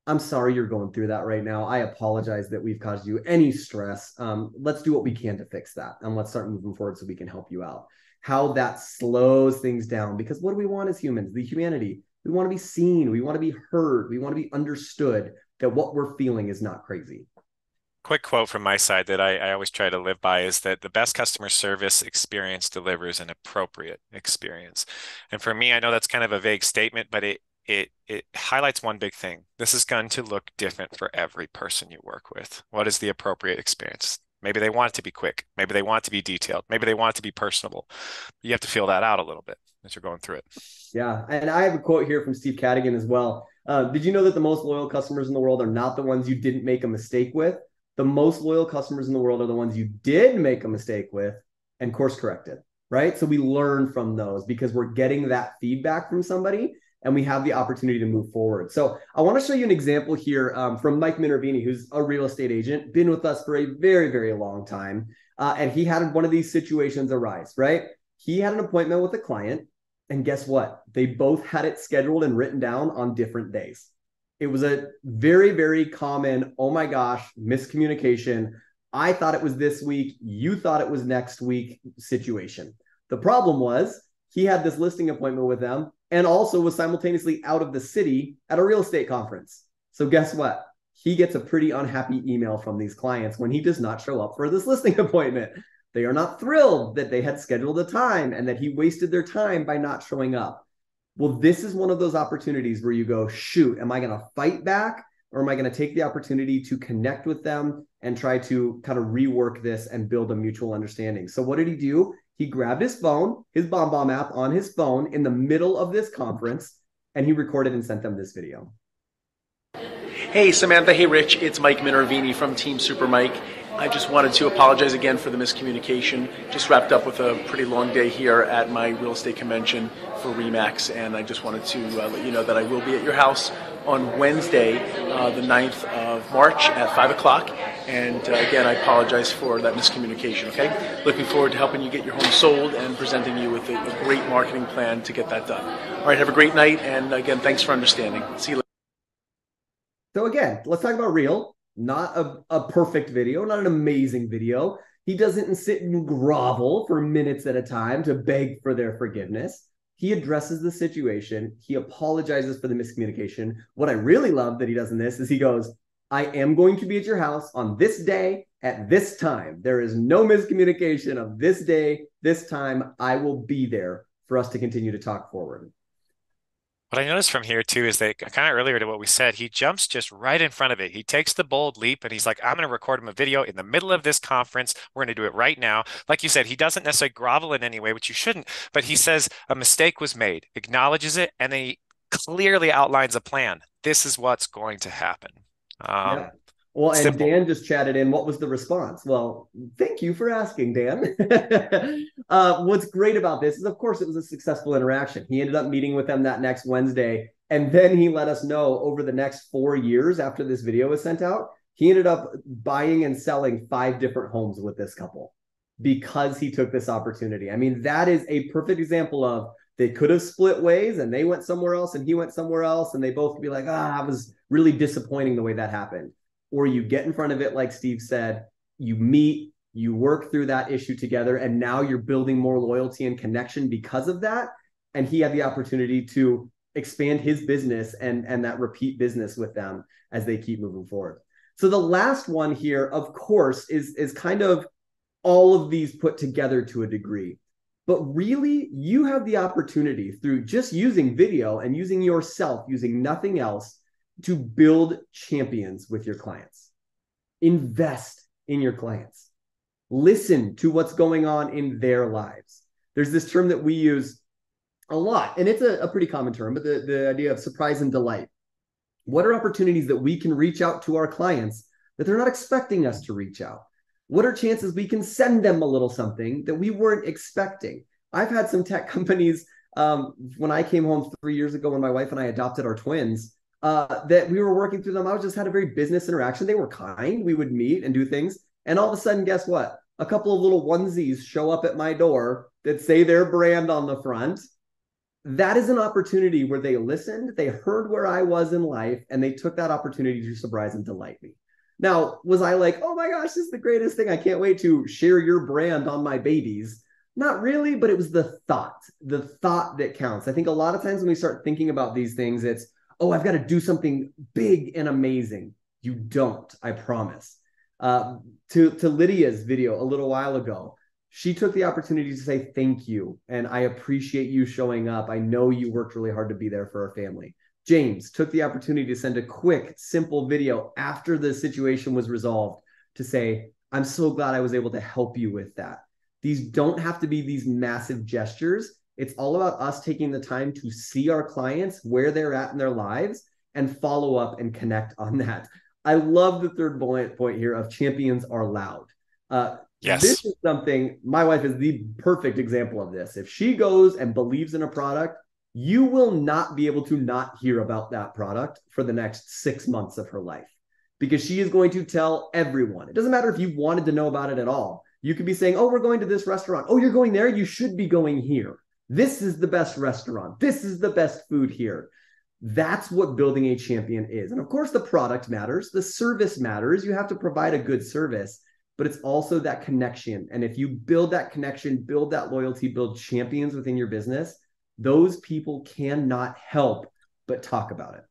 I'm sorry you're going through that right now. I apologize that we've caused you any stress. Let's do what we can to fix that. And let's start moving forward so we can help you out. How that slows things down. Because what do we want as humans? The humanity. We want to be seen. We want to be heard. We want to be understood that what we're feeling is not crazy. Quick quote from my side that I always try to live by is that the best customer service experience delivers an appropriate experience. And for me, I know that's kind of a vague statement, but it highlights one big thing. This is going to look different for every person you work with. What is the appropriate experience? Maybe they want it to be quick. Maybe they want it to be detailed. Maybe they want it to be personable. You have to feel that out a little bit as you're going through it. Yeah. And I have a quote here from Steve Cadigan as well. Did you know that the most loyal customers in the world are not the ones you didn't make a mistake with? The most loyal customers in the world are the ones you did make a mistake with and course corrected, right? So we learn from those because we're getting that feedback from somebody and we have the opportunity to move forward. So I want to show you an example here from Mike Minervini, who's a real estate agent, been with us for a very, very long time. And he had one of these situations arise, right? He had an appointment with a client and guess what? They both had it scheduled and written down on different days. It was a very, very common, oh my gosh, miscommunication. I thought it was this week. You thought it was next week situation. The problem was he had this listing appointment with them and also was simultaneously out of the city at a real estate conference. So guess what? He gets a pretty unhappy email from these clients when he does not show up for this listing appointment. They are not thrilled that they had scheduled a time and that he wasted their time by not showing up. Well, this is one of those opportunities where you go, shoot, am I going to fight back or am I going to take the opportunity to connect with them and try to kind of rework this and build a mutual understanding? So what did he do? He grabbed his phone, his BombBomb app on his phone in the middle of this conference, and he recorded and sent them this video. Hey, Samantha. Hey, Rich. It's Mike Minervini from Team Super Mike. I just wanted to apologize again for the miscommunication. Just wrapped up with a pretty long day here at my real estate convention for RE/MAX, and I just wanted to let you know that I will be at your house on Wednesday, the 9th of March at 5 o'clock. And again, I apologize for that miscommunication, okay? Looking forward to helping you get your home sold and presenting you with a great marketing plan to get that done. All right, have a great night. And again, thanks for understanding. See you later. So again, let's talk about real. Not a perfect video, not an amazing video. He doesn't sit and grovel for minutes at a time to beg for their forgiveness. He addresses the situation. He apologizes for the miscommunication. What I really love that he does in this is he goes, I am going to be at your house on this day at this time. There is no miscommunication of this day, this time. I will be there for us to continue to talk forward. What I noticed from here too is that kind of earlier to what we said, he jumps just right in front of it. He takes the bold leap and he's like, I'm going to record him a video in the middle of this conference. We're going to do it right now. Like you said, he doesn't necessarily grovel in any way, which you shouldn't, but he says a mistake was made, acknowledges it, and then he clearly outlines a plan. This is what's going to happen. Yeah. Well, and simple. Dan just chatted in. What was the response? Well, thank you for asking, Dan. What's great about this is, of course, it was a successful interaction. He ended up meeting with them that next Wednesday. And then he let us know over the next 4 years after this video was sent out, he ended up buying and selling 5 different homes with this couple because he took this opportunity. I mean, that is a perfect example of they could have split ways and they went somewhere else and he went somewhere else. And they both could be like, I was really disappointing the way that happened. Or you get in front of it, like Steve said, you meet, you work through that issue together, and now you're building more loyalty and connection because of that. And he had the opportunity to expand his business and that repeat business with them as they keep moving forward. So the last one here, of course, is kind of all of these put together to a degree. But really, you have the opportunity through just using video and using yourself, using nothing else, to build champions with your clients. Invest in your clients. Listen to what's going on in their lives. There's this term that we use a lot, and it's a pretty common term, but the idea of surprise and delight. What are opportunities that we can reach out to our clients that they're not expecting us to reach out? What are chances we can send them a little something that we weren't expecting? I've had some tech companies, when I came home 3 years ago when my wife and I adopted our twins, that we were working through them. I just had a very business interaction. They were kind. We would meet and do things. And all of a sudden, guess what? A couple of little onesies show up at my door that say their brand on the front. That is an opportunity where they listened, they heard where I was in life, and they took that opportunity to surprise and delight me. Now, was I like, oh my gosh, this is the greatest thing. I can't wait to share your brand on my babies. Not really, but it was the thought that counts. I think a lot of times when we start thinking about these things, it's, oh, I've got to do something big and amazing. You don't, I promise. To Lydia's video a little while ago, she took the opportunity to say, thank you. And I appreciate you showing up. I know you worked really hard to be there for our family. James took the opportunity to send a quick, simple video after the situation was resolved to say, I'm so glad I was able to help you with that. These don't have to be these massive gestures. It's all about us taking the time to see our clients where they're at in their lives and follow up and connect on that. I love the third bullet point here of champions are loud. Yes. This is something, my wife is the perfect example of this. If she goes and believes in a product, you will not be able to not hear about that product for the next 6 months of her life, because she is going to tell everyone. It doesn't matter if you wanted to know about it at all. You could be saying, oh, we're going to this restaurant. Oh, you're going there. You should be going here. This is the best restaurant. This is the best food here. That's what building a champion is. And of course, the product matters. The service matters. You have to provide a good service, but it's also that connection. And if you build that connection, build that loyalty, build champions within your business, those people cannot help but talk about it.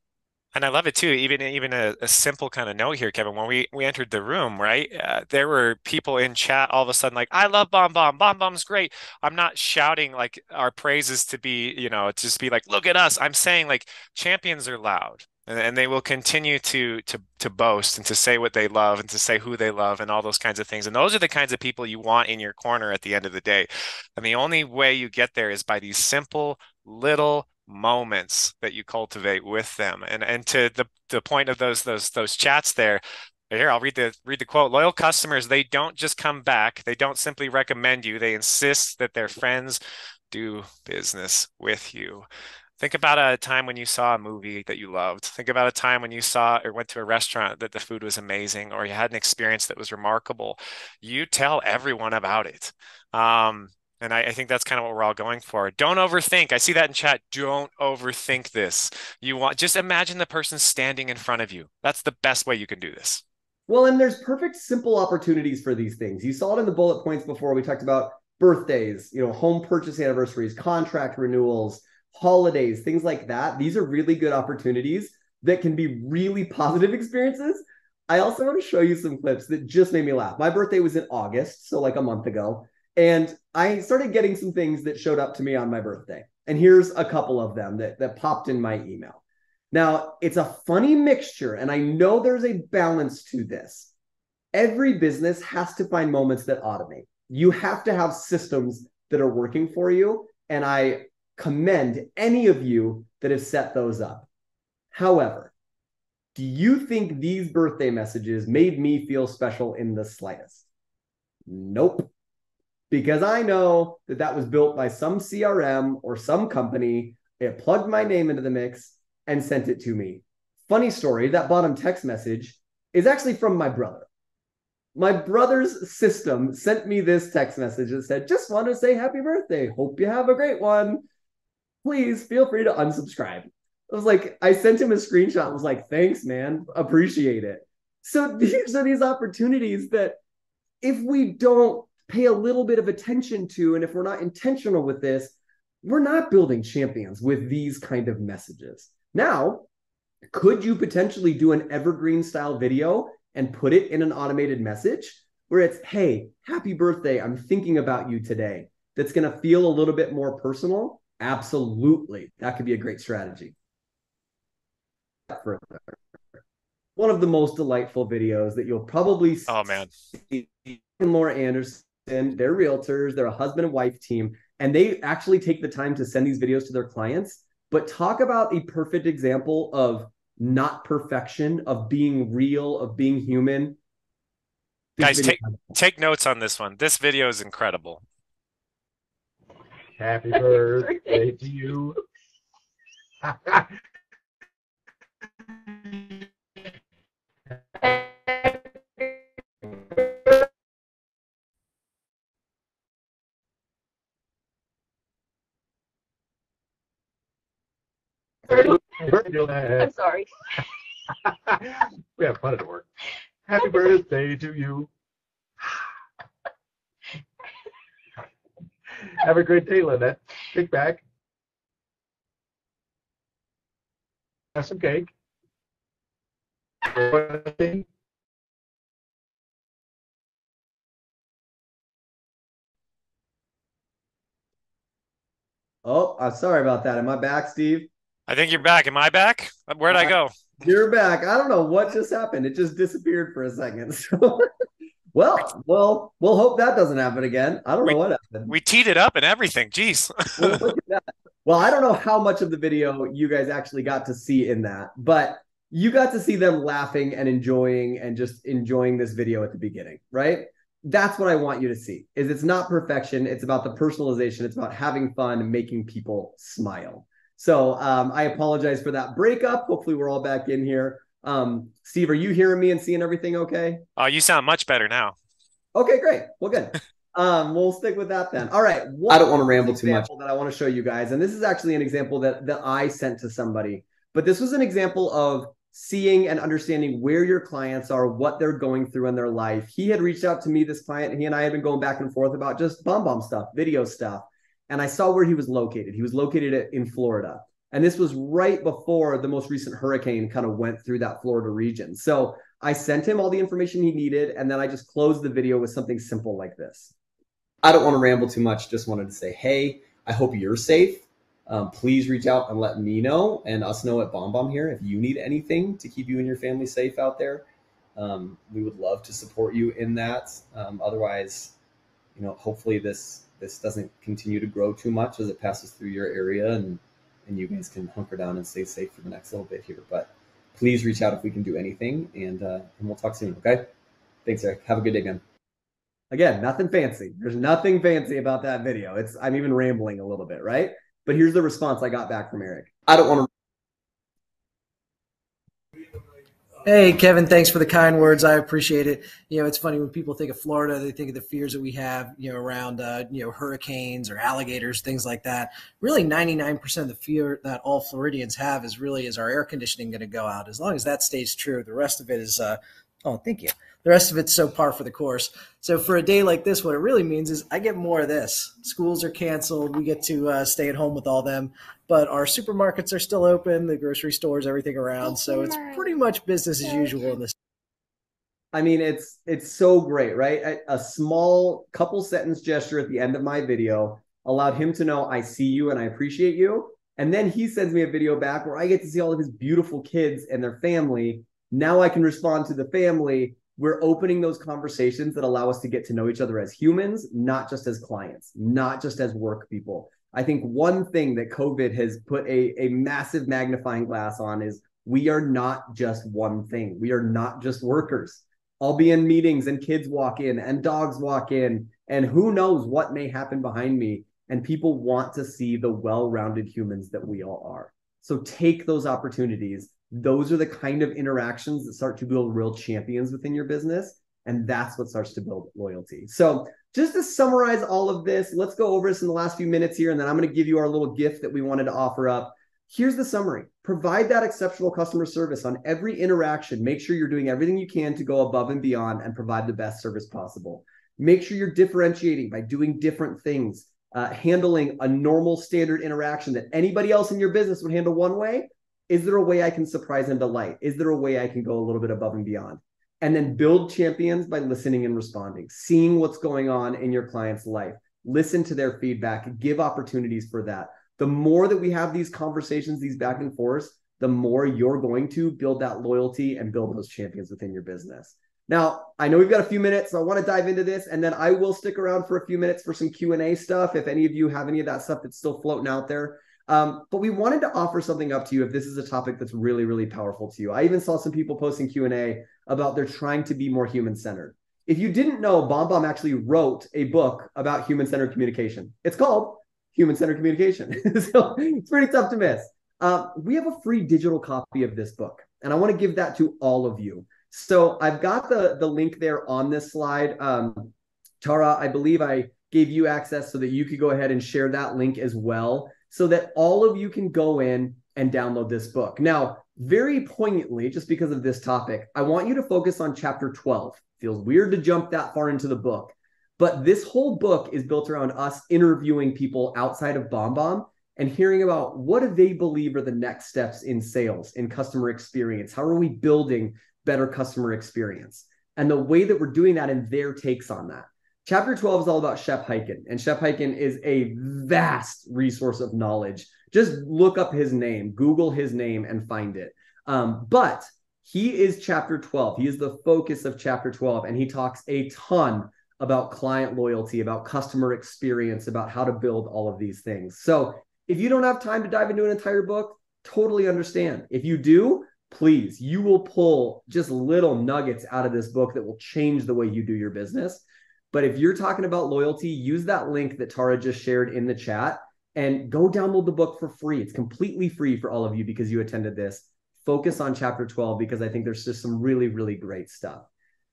And I love it too, even a simple kind of note here, Kevin, when we entered the room, right, there were people in chat all of a sudden like, I love BombBomb, BombBomb's great. I'm not shouting like our praises to be, you know, to just be like, look at us. I'm saying like champions are loud, and they will continue to boast and to say what they love and to say who they love and all those kinds of things. And those are the kinds of people you want in your corner at the end of the day. And the only way you get there is by these simple little moments that you cultivate with them. And to the point of those chats there, here I'll read the quote. Loyal customers, they don't just come back. They don't simply recommend you. They insist that their friends do business with you. Think about a time when you saw a movie that you loved. Think about a time when you saw or went to a restaurant that the food was amazing, or you had an experience that was remarkable. You tell everyone about it. And I think that's kind of what we're all going for. Don't overthink. I see that in chat. Don't overthink this. You want, just imagine the person standing in front of you. That's the best way you can do this. Well, and there's perfect, simple opportunities for these things. You saw it in the bullet points before. We talked about birthdays, you know, home purchase anniversaries, contract renewals, holidays, things like that. These are really good opportunities that can be really positive experiences. I also want to show you some clips that just made me laugh. My birthday was in August, so like a month ago. And I started getting some things that showed up to me on my birthday. And here's a couple of them that popped in my email. Now, it's a funny mixture, and I know there's a balance to this. Every business has to find moments that automate. You have to have systems that are working for you, and I commend any of you that have set those up. However, do you think these birthday messages made me feel special in the slightest? Nope. Because I know that that was built by some CRM or some company. It plugged my name into the mix and sent it to me. Funny story, that bottom text message is actually from my brother. My brother's system sent me this text message that said, just want to say happy birthday. Hope you have a great one. Please feel free to unsubscribe. I was like, I sent him a screenshot and was like, thanks, man. Appreciate it. So these are these opportunities that if we don't pay a little bit of attention to, and if we're not intentional with this, we're not building champions with these kind of messages. Now, could you potentially do an evergreen style video and put it in an automated message where it's, hey, happy birthday, I'm thinking about you today? That's going to feel a little bit more personal. Absolutely. That could be a great strategy. One of the most delightful videos that you'll probably see. Oh, man. Laura Anderson. They're realtors, they're a husband and wife team, and they actually take the time to send these videos to their clients. But talk about a perfect example of not perfection, of being real, of being human. Guys, take notes on this one. This video is incredible. Happy birthday to you. I'm sorry. We have fun at work. Happy birthday to you. Have a great day, Lynette. Kick back. Have some cake. Oh, I'm sorry about that. Am I back, Steve? I think you're back. Am I back? Where'd I go? You're back. I don't know what just happened. It just disappeared for a second. So Well, we'll hope that doesn't happen again. I don't know what happened. We teed it up and everything. Jeez. Look at that. Well, I don't know how much of the video you guys actually got to see in that, but you got to see them laughing and enjoying this video at the beginning, right? That's what I want you to see, is it's not perfection. It's about the personalization. It's about having fun and making people smile. So I apologize for that breakup. Hopefully we're all back in here. Steve, are you hearing me and seeing everything okay? Oh, you sound much better now. Okay, great. Well, good. We'll stick with that then. All right. I don't want to ramble too much. That I want to show you guys, and this is actually an example that I sent to somebody, but this was an example of seeing and understanding where your clients are, what they're going through in their life. He had reached out to me, this client, and he and I had been going back and forth about just BombBomb stuff, video stuff. And I saw where he was located. He was located in Florida. And this was right before the most recent hurricane kind of went through that Florida region. So I sent him all the information he needed. And then I just closed the video with something simple like this. I don't want to ramble too much. Just wanted to say, hey, I hope you're safe. Please reach out and let me know and us know at BombBomb here if you need anything to keep you and your family safe out there. We would love to support you in that. Otherwise, you know, hopefully this doesn't continue to grow too much as it passes through your area, and you guys can hunker down and stay safe for the next little bit here. But please reach out if we can do anything, and we'll talk soon. Okay, thanks, Eric. Have a good day, man. Again, nothing fancy. There's nothing fancy about that video. I'm even rambling a little bit, right? But here's the response I got back from Eric. I don't want to. Hey, Kevin, thanks for the kind words. I appreciate it. You know, it's funny when people think of Florida, they think of the fears that we have, you know, around, you know, hurricanes or alligators, things like that. Really 99% of the fear that all Floridians have is our air conditioning going to go out? As long as that stays true, the rest of it is, oh, thank you. The rest of it's so par for the course. So for a day like this, what it really means is I get more of this. Schools are canceled. We get to stay at home with all them. But our supermarkets are still open, the grocery stores, everything around. So it's pretty much business as usual in this. I mean, it's so great, right? A small couple sentence gesture at the end of my video allowed him to know I see you and I appreciate you. And then he sends me a video back where I get to see all of his beautiful kids and their family. Now I can respond to the family. We're opening those conversations that allow us to get to know each other as humans, not just as clients, not just as work people. I think one thing that COVID has put a massive magnifying glass on is we are not just one thing. We are not just workers. I'll be in meetings and kids walk in and dogs walk in and who knows what may happen behind me. And people want to see the well-rounded humans that we all are. So take those opportunities. Those are the kind of interactions that start to build real champions within your business. And that's what starts to build loyalty. So just to summarize all of this, let's go over this in the last few minutes here. And then I'm going to give you our little gift that we wanted to offer up. Here's the summary. Provide that exceptional customer service on every interaction. Make sure you're doing everything you can to go above and beyond and provide the best service possible. Make sure you're differentiating by doing different things, handling a normal standard interaction that anybody else in your business would handle one way. Is there a way I can surprise and delight? Is there a way I can go a little bit above and beyond? And then build champions by listening and responding, seeing what's going on in your client's life. Listen to their feedback, give opportunities for that. The more that we have these conversations, these back and forth, the more you're going to build that loyalty and build those champions within your business. Now, I know we've got a few minutes, so I want to dive into this, and then I will stick around for a few minutes for some Q&A stuff if any of you have any of that stuff that's still floating out there. But we wanted to offer something up to you if this is a topic that's really, really powerful to you. I even saw some people posting Q&A about they're trying to be more human-centered. If you didn't know, BombBomb actually wrote a book about human-centered communication. It's called Human-Centered Communication. So it's pretty tough to miss. We have a free digital copy of this book, and I want to give that to all of you. So I've got the link there on this slide. Tara, I believe I gave you access so that you could go ahead and share that link as well, so that all of you can go in and download this book. Now, very poignantly, just because of this topic, I want you to focus on chapter 12. Feels weird to jump that far into the book, but this whole book is built around us interviewing people outside of BombBomb and hearing about what do they believe are the next steps in sales, in customer experience. How are we building better customer experience? And the way that we're doing that and their takes on that. Chapter 12 is all about Shep Hyken, and Shep Hyken is a vast resource of knowledge. Just look up his name, Google his name and find it. But He is chapter 12. He is the focus of chapter 12, and he talks a ton about client loyalty, about customer experience, about how to build all of these things. So if you don't have time to dive into an entire book, totally understand. If you do, please, you will pull just little nuggets out of this book that will change the way you do your business. But if you're talking about loyalty, use that link that Tara just shared in the chat and go download the book for free. It's completely free for all of you because you attended this. Focus on chapter 12 because I think there's just some really, really great stuff.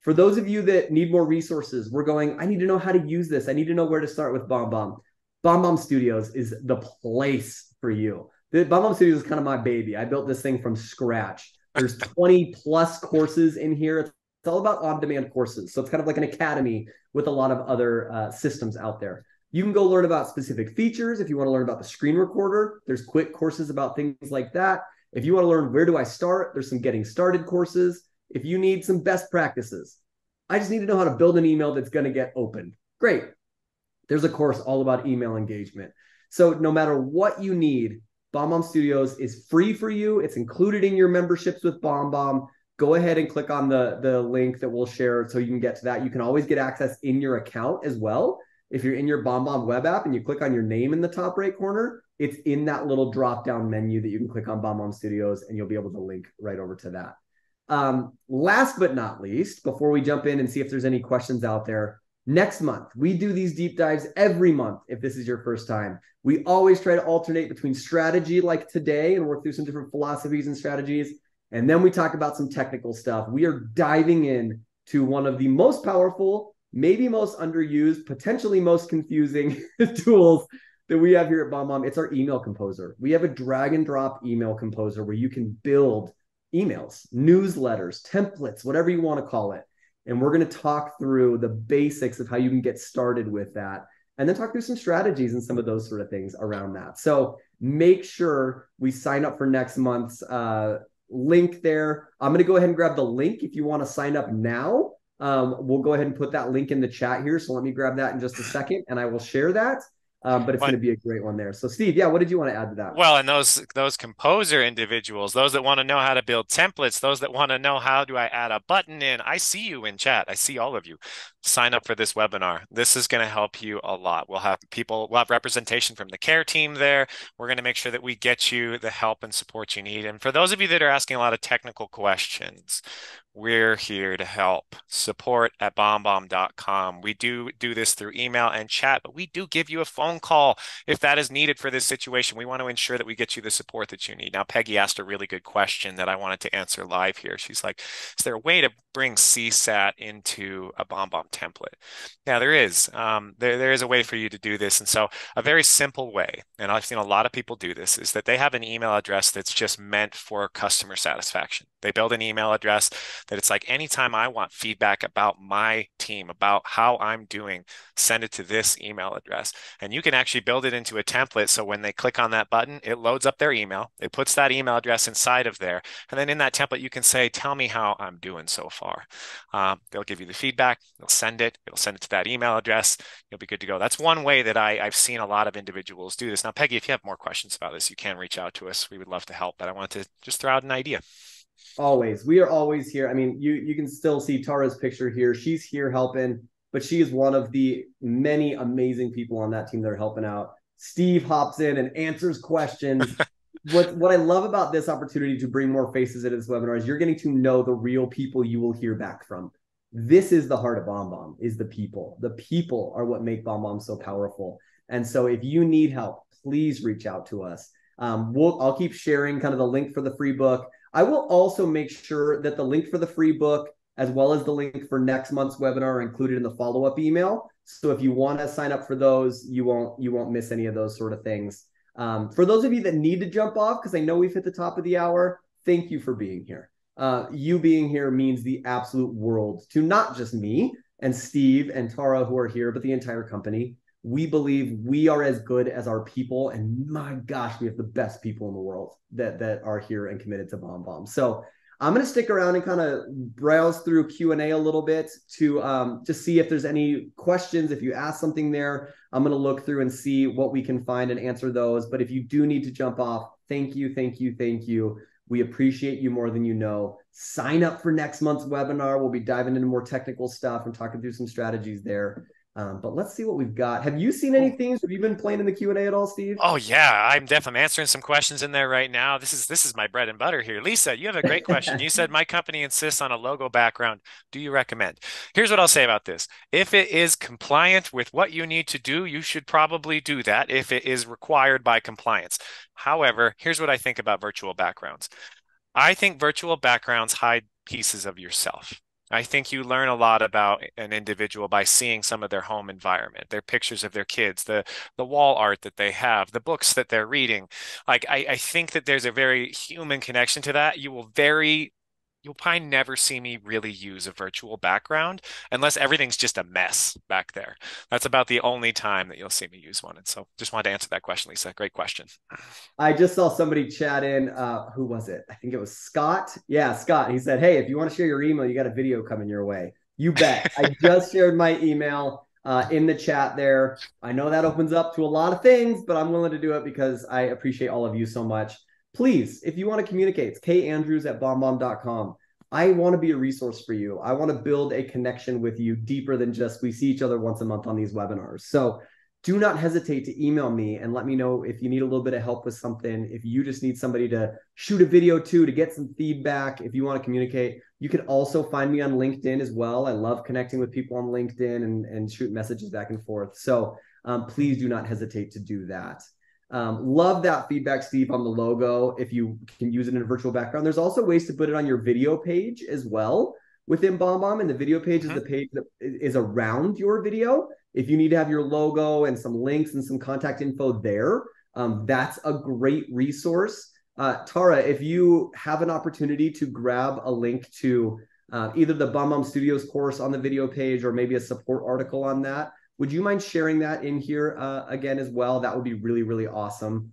For those of you that need more resources, we're going, I need to know how to use this. I need to know where to start with BombBomb. BombBomb Studios is the place for you. The BombBomb Studios is kind of my baby. I built this thing from scratch. There's 20 plus courses in here. It's all about on-demand courses. So it's kind of like an academy with a lot of other systems out there. You can go learn about specific features. If you want to learn about the screen recorder, there's quick courses about things like that. If you want to learn where do I start, there's some getting started courses. If you need some best practices, I just need to know how to build an email that's going to get opened. Great. There's a course all about email engagement. So no matter what you need, BombBomb Studios is free for you. It's included in your memberships with BombBomb. Go ahead and click on the link that we'll share so you can get to that. You can always get access in your account as well. If you're in your BombBomb web app and you click on your name in the top right corner, it's in that little drop-down menu that you can click on BombBomb Studios and you'll be able to link right over to that. Last but not least, before we jump in and see if there's any questions out there, next month, we do these deep dives every month. If this is your first time, we always try to alternate between strategy like today and work through some different philosophies and strategies. And then we talk about some technical stuff. We are diving in to one of the most powerful, maybe most underused, potentially most confusing tools that we have here at BombBomb. It's our email composer. We have a drag and drop email composer where you can build emails, newsletters, templates, whatever you want to call it. And we're going to talk through the basics of how you can get started with that and then talk through some strategies and some of those sort of things around that. So make sure we sign up for next month's link there. I'm going to go ahead and grab the link if you want to sign up now. We'll go ahead and put that link in the chat here. So let me grab that in just a second and I will share that. But it's going to be a great one there. So Steve, yeah, what did you want to add to that? Well, and those composer individuals, those that want to know how to build templates, those that want to know how do I add a button in, I see you in chat. I see all of you. Sign up for this webinar. This is going to help you a lot. We'll have representation from the care team there. We're going to make sure that we get you the help and support you need. And for those of you that are asking a lot of technical questions, we're here to help. Support@bombBomb.com. We do this through email and chat, but we do give you a phone call if that is needed for this situation. We want to ensure that we get you the support that you need. Now, Peggy asked a really good question that I wanted to answer live here. She's like, is there a way to bring CSAT into a BombBomb template? Now, there is. There is a way for you to do this. And so a very simple way, and I've seen a lot of people do this, is that they have an email address that's just meant for customer satisfaction. They build an email address that it's like, anytime I want feedback about my team, about how I'm doing, send it to this email address. And you can actually build it into a template. So when they click on that button, it loads up their email. It puts that email address inside of there. And then in that template, you can say, tell me how I'm doing so far. They'll give you the feedback. They'll send it. It'll send it to that email address. You'll be good to go. That's one way that I've seen a lot of individuals do this. Now, Peggy, if you have more questions about this, you can reach out to us. We would love to help. But I wanted to just throw out an idea. Always. We are always here. I mean, you can still see Tara's picture here. She's here helping, but she is one of the many amazing people on that team that are helping out. Steve hops in and answers questions. What I love about this opportunity to bring more faces into this webinar is you're getting to know the real people you will hear back from. This is the heart of BombBomb, is the people. The people are what make BombBomb so powerful. And so if you need help, please reach out to us. I'll keep sharing kind of the link for the free book. I will also make sure that the link for the free book, as well as the link for next month's webinar, are included in the follow-up email. So if you want to sign up for those, you won't miss any of those sort of things. For those of you that need to jump off, because I know we've hit the top of the hour, thank you for being here. You being here means the absolute world to not just me and Steve and Tara who are here, but the entire company. We believe we are as good as our people. And my gosh, we have the best people in the world that are here and committed to BombBomb. So I'm going to stick around and kind of browse through Q&A a little bit to just see if there's any questions. If you ask something there, I'm going to look through and see what we can find and answer those. But if you do need to jump off, thank you. We appreciate you more than you know. Sign up for next month's webinar. We'll be diving into more technical stuff and talking through some strategies there. But let's see what we've got. Have you seen any things? Have you been playing in the Q&A at all, Steve? Oh, yeah. I'm definitely answering some questions in there right now. This is my bread and butter here. Lisa, you have a great question. You said, my company insists on a logo background. Do you recommend? Here's what I'll say about this. If it is compliant with what you need to do, you should probably do that if it is required by compliance. However, here's what I think about virtual backgrounds. I think virtual backgrounds hide pieces of yourself. I think you learn a lot about an individual by seeing some of their home environment, their pictures of their kids, the wall art that they have, the books that they're reading. Like, I think that there's a very human connection to that. You'll probably never see me really use a virtual background unless everything's just a mess back there. That's about the only time that you'll see me use one. And so just wanted to answer that question, Lisa. Great question. I just saw somebody chat in. Who was it? I think it was Scott. Yeah, Scott. He said, hey, if you want to share your email, you got a video coming your way. You bet. I just shared my email in the chat there. I know that opens up to a lot of things, but I'm willing to do it because I appreciate all of you so much. Please, if you want to communicate, it's kandrews@bombbomb.com. I want to be a resource for you. I want to build a connection with you deeper than just we see each other once a month on these webinars. So do not hesitate to email me and let me know if you need a little bit of help with something. If you just need somebody to shoot a video to get some feedback, if you want to communicate, you can also find me on LinkedIn as well. I love connecting with people on LinkedIn and shoot messages back and forth. So please do not hesitate to do that. Love that feedback, Steve, on the logo. If you can use it in a virtual background, there's also ways to put it on your video page as well within BombBomb. And the video page is the page that is around your video. If you need to have your logo and some links and some contact info there, that's a great resource. Tara, if you have an opportunity to grab a link to either the BombBomb Studios course on the video page or maybe a support article on that, would you mind sharing that in here again as well? That would be really, really awesome,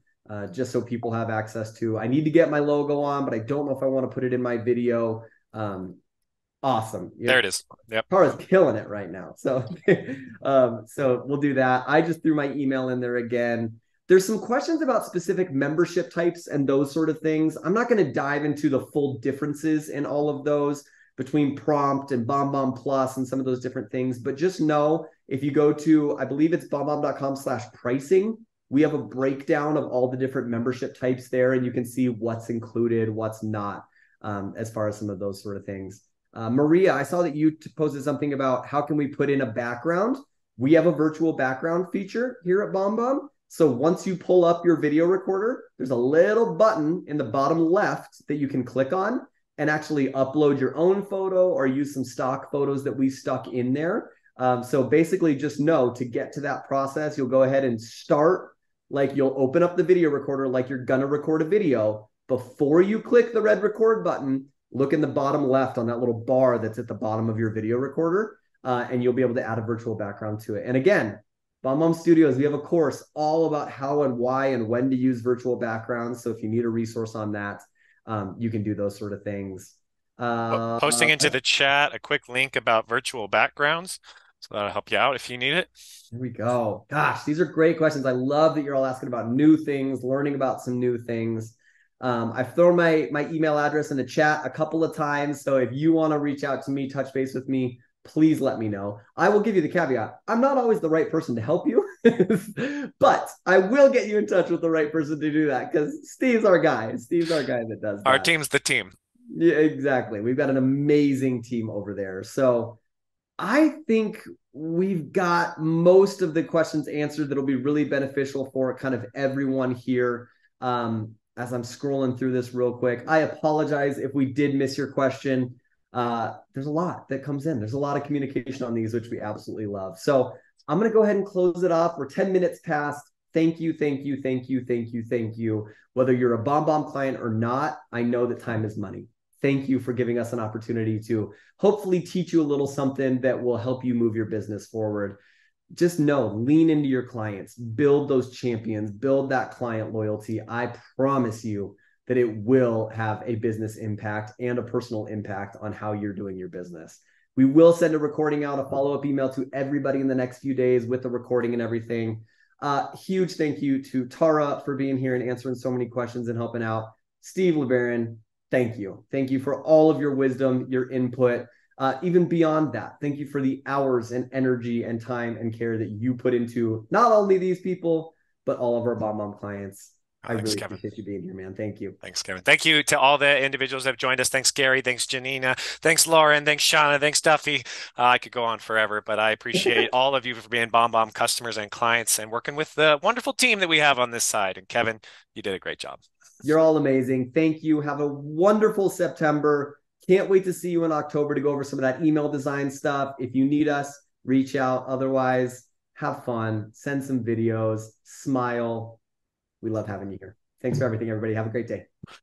just so people have access to. I need to get my logo on, but I don't know if I want to put it in my video. Awesome. You know, there it is. Yep. Tara's killing it right now. So, so we'll do that. I just threw my email in there again. There's some questions about specific membership types and those sort of things. I'm not going to dive into the full differences in all of those between Prompt and BombBomb Plus and some of those different things, but just know if you go to, I believe it's bombbomb.com/pricing, we have a breakdown of all the different membership types there, and you can see what's included, what's not, as far as some of those sort of things. Maria, I saw that you posted something about how can we put in a background. We have a virtual background feature here at BombBomb. So once you pull up your video recorder, there's a little button in the bottom left that you can click on and actually upload your own photo or use some stock photos that we stuck in there. So basically just know to get to that process, you'll go ahead and start, like you'll open up the video recorder like you're gonna record a video. Before you click the red record button, look in the bottom left on that little bar that's at the bottom of your video recorder, and you'll be able to add a virtual background to it. And again, BombBomb Studios, we have a course all about how and why and when to use virtual backgrounds. So if you need a resource on that, you can do those sort of things. Posting into the chat a quick link about virtual backgrounds, so that'll help you out if you need it. Here we go. Gosh, these are great questions. I love that you're all asking about new things, learning about some new things. I've thrown my email address in the chat a couple of times, so if you want to reach out to me, touch base with me, please let me know. I will give you the caveat. I'm not always the right person to help you, but I will get you in touch with the right person to do that, because Steve's our guy. Steve's our guy that does that. Our team's the team. Yeah, exactly. We've got an amazing team over there. So I think we've got most of the questions answered that'll be really beneficial for kind of everyone here. As I'm scrolling through this real quick, I apologize if we did miss your question. There's a lot that comes in. There's a lot of communication on these, which we absolutely love. So I'm going to go ahead and close it off. We're 10 minutes past. Thank you, thank you, thank you, thank you, thank you. Whether you're a BombBomb client or not, I know that time is money. Thank you for giving us an opportunity to hopefully teach you a little something that will help you move your business forward. Just know, lean into your clients, build those champions, build that client loyalty. I promise you that it will have a business impact and a personal impact on how you're doing your business. We will send a recording out, a follow-up email to everybody in the next few days with the recording and everything. Huge thank you to Tara for being here and answering so many questions and helping out. Steve LeBaron, Thank you. Thank you for all of your wisdom, your input. Even beyond that, thank you for the hours and energy and time and care that you put into not only these people, but all of our BombBomb clients. I really appreciate you being here, man. Thank you. Thanks, Kevin. Thank you to all the individuals that have joined us. Thanks, Gary. Thanks, Janina. Thanks, Lauren. Thanks, Shauna. Thanks, Duffy. I could go on forever, but I appreciate all of you for being BombBomb customers and clients and working with the wonderful team that we have on this side. And Kevin, you did a great job. You're all amazing. Thank you. Have a wonderful September. Can't wait to see you in October to go over some of that email design stuff. If you need us, reach out. Otherwise, have fun. Send some videos. Smile. We love having you here. Thanks for everything, everybody. Have a great day.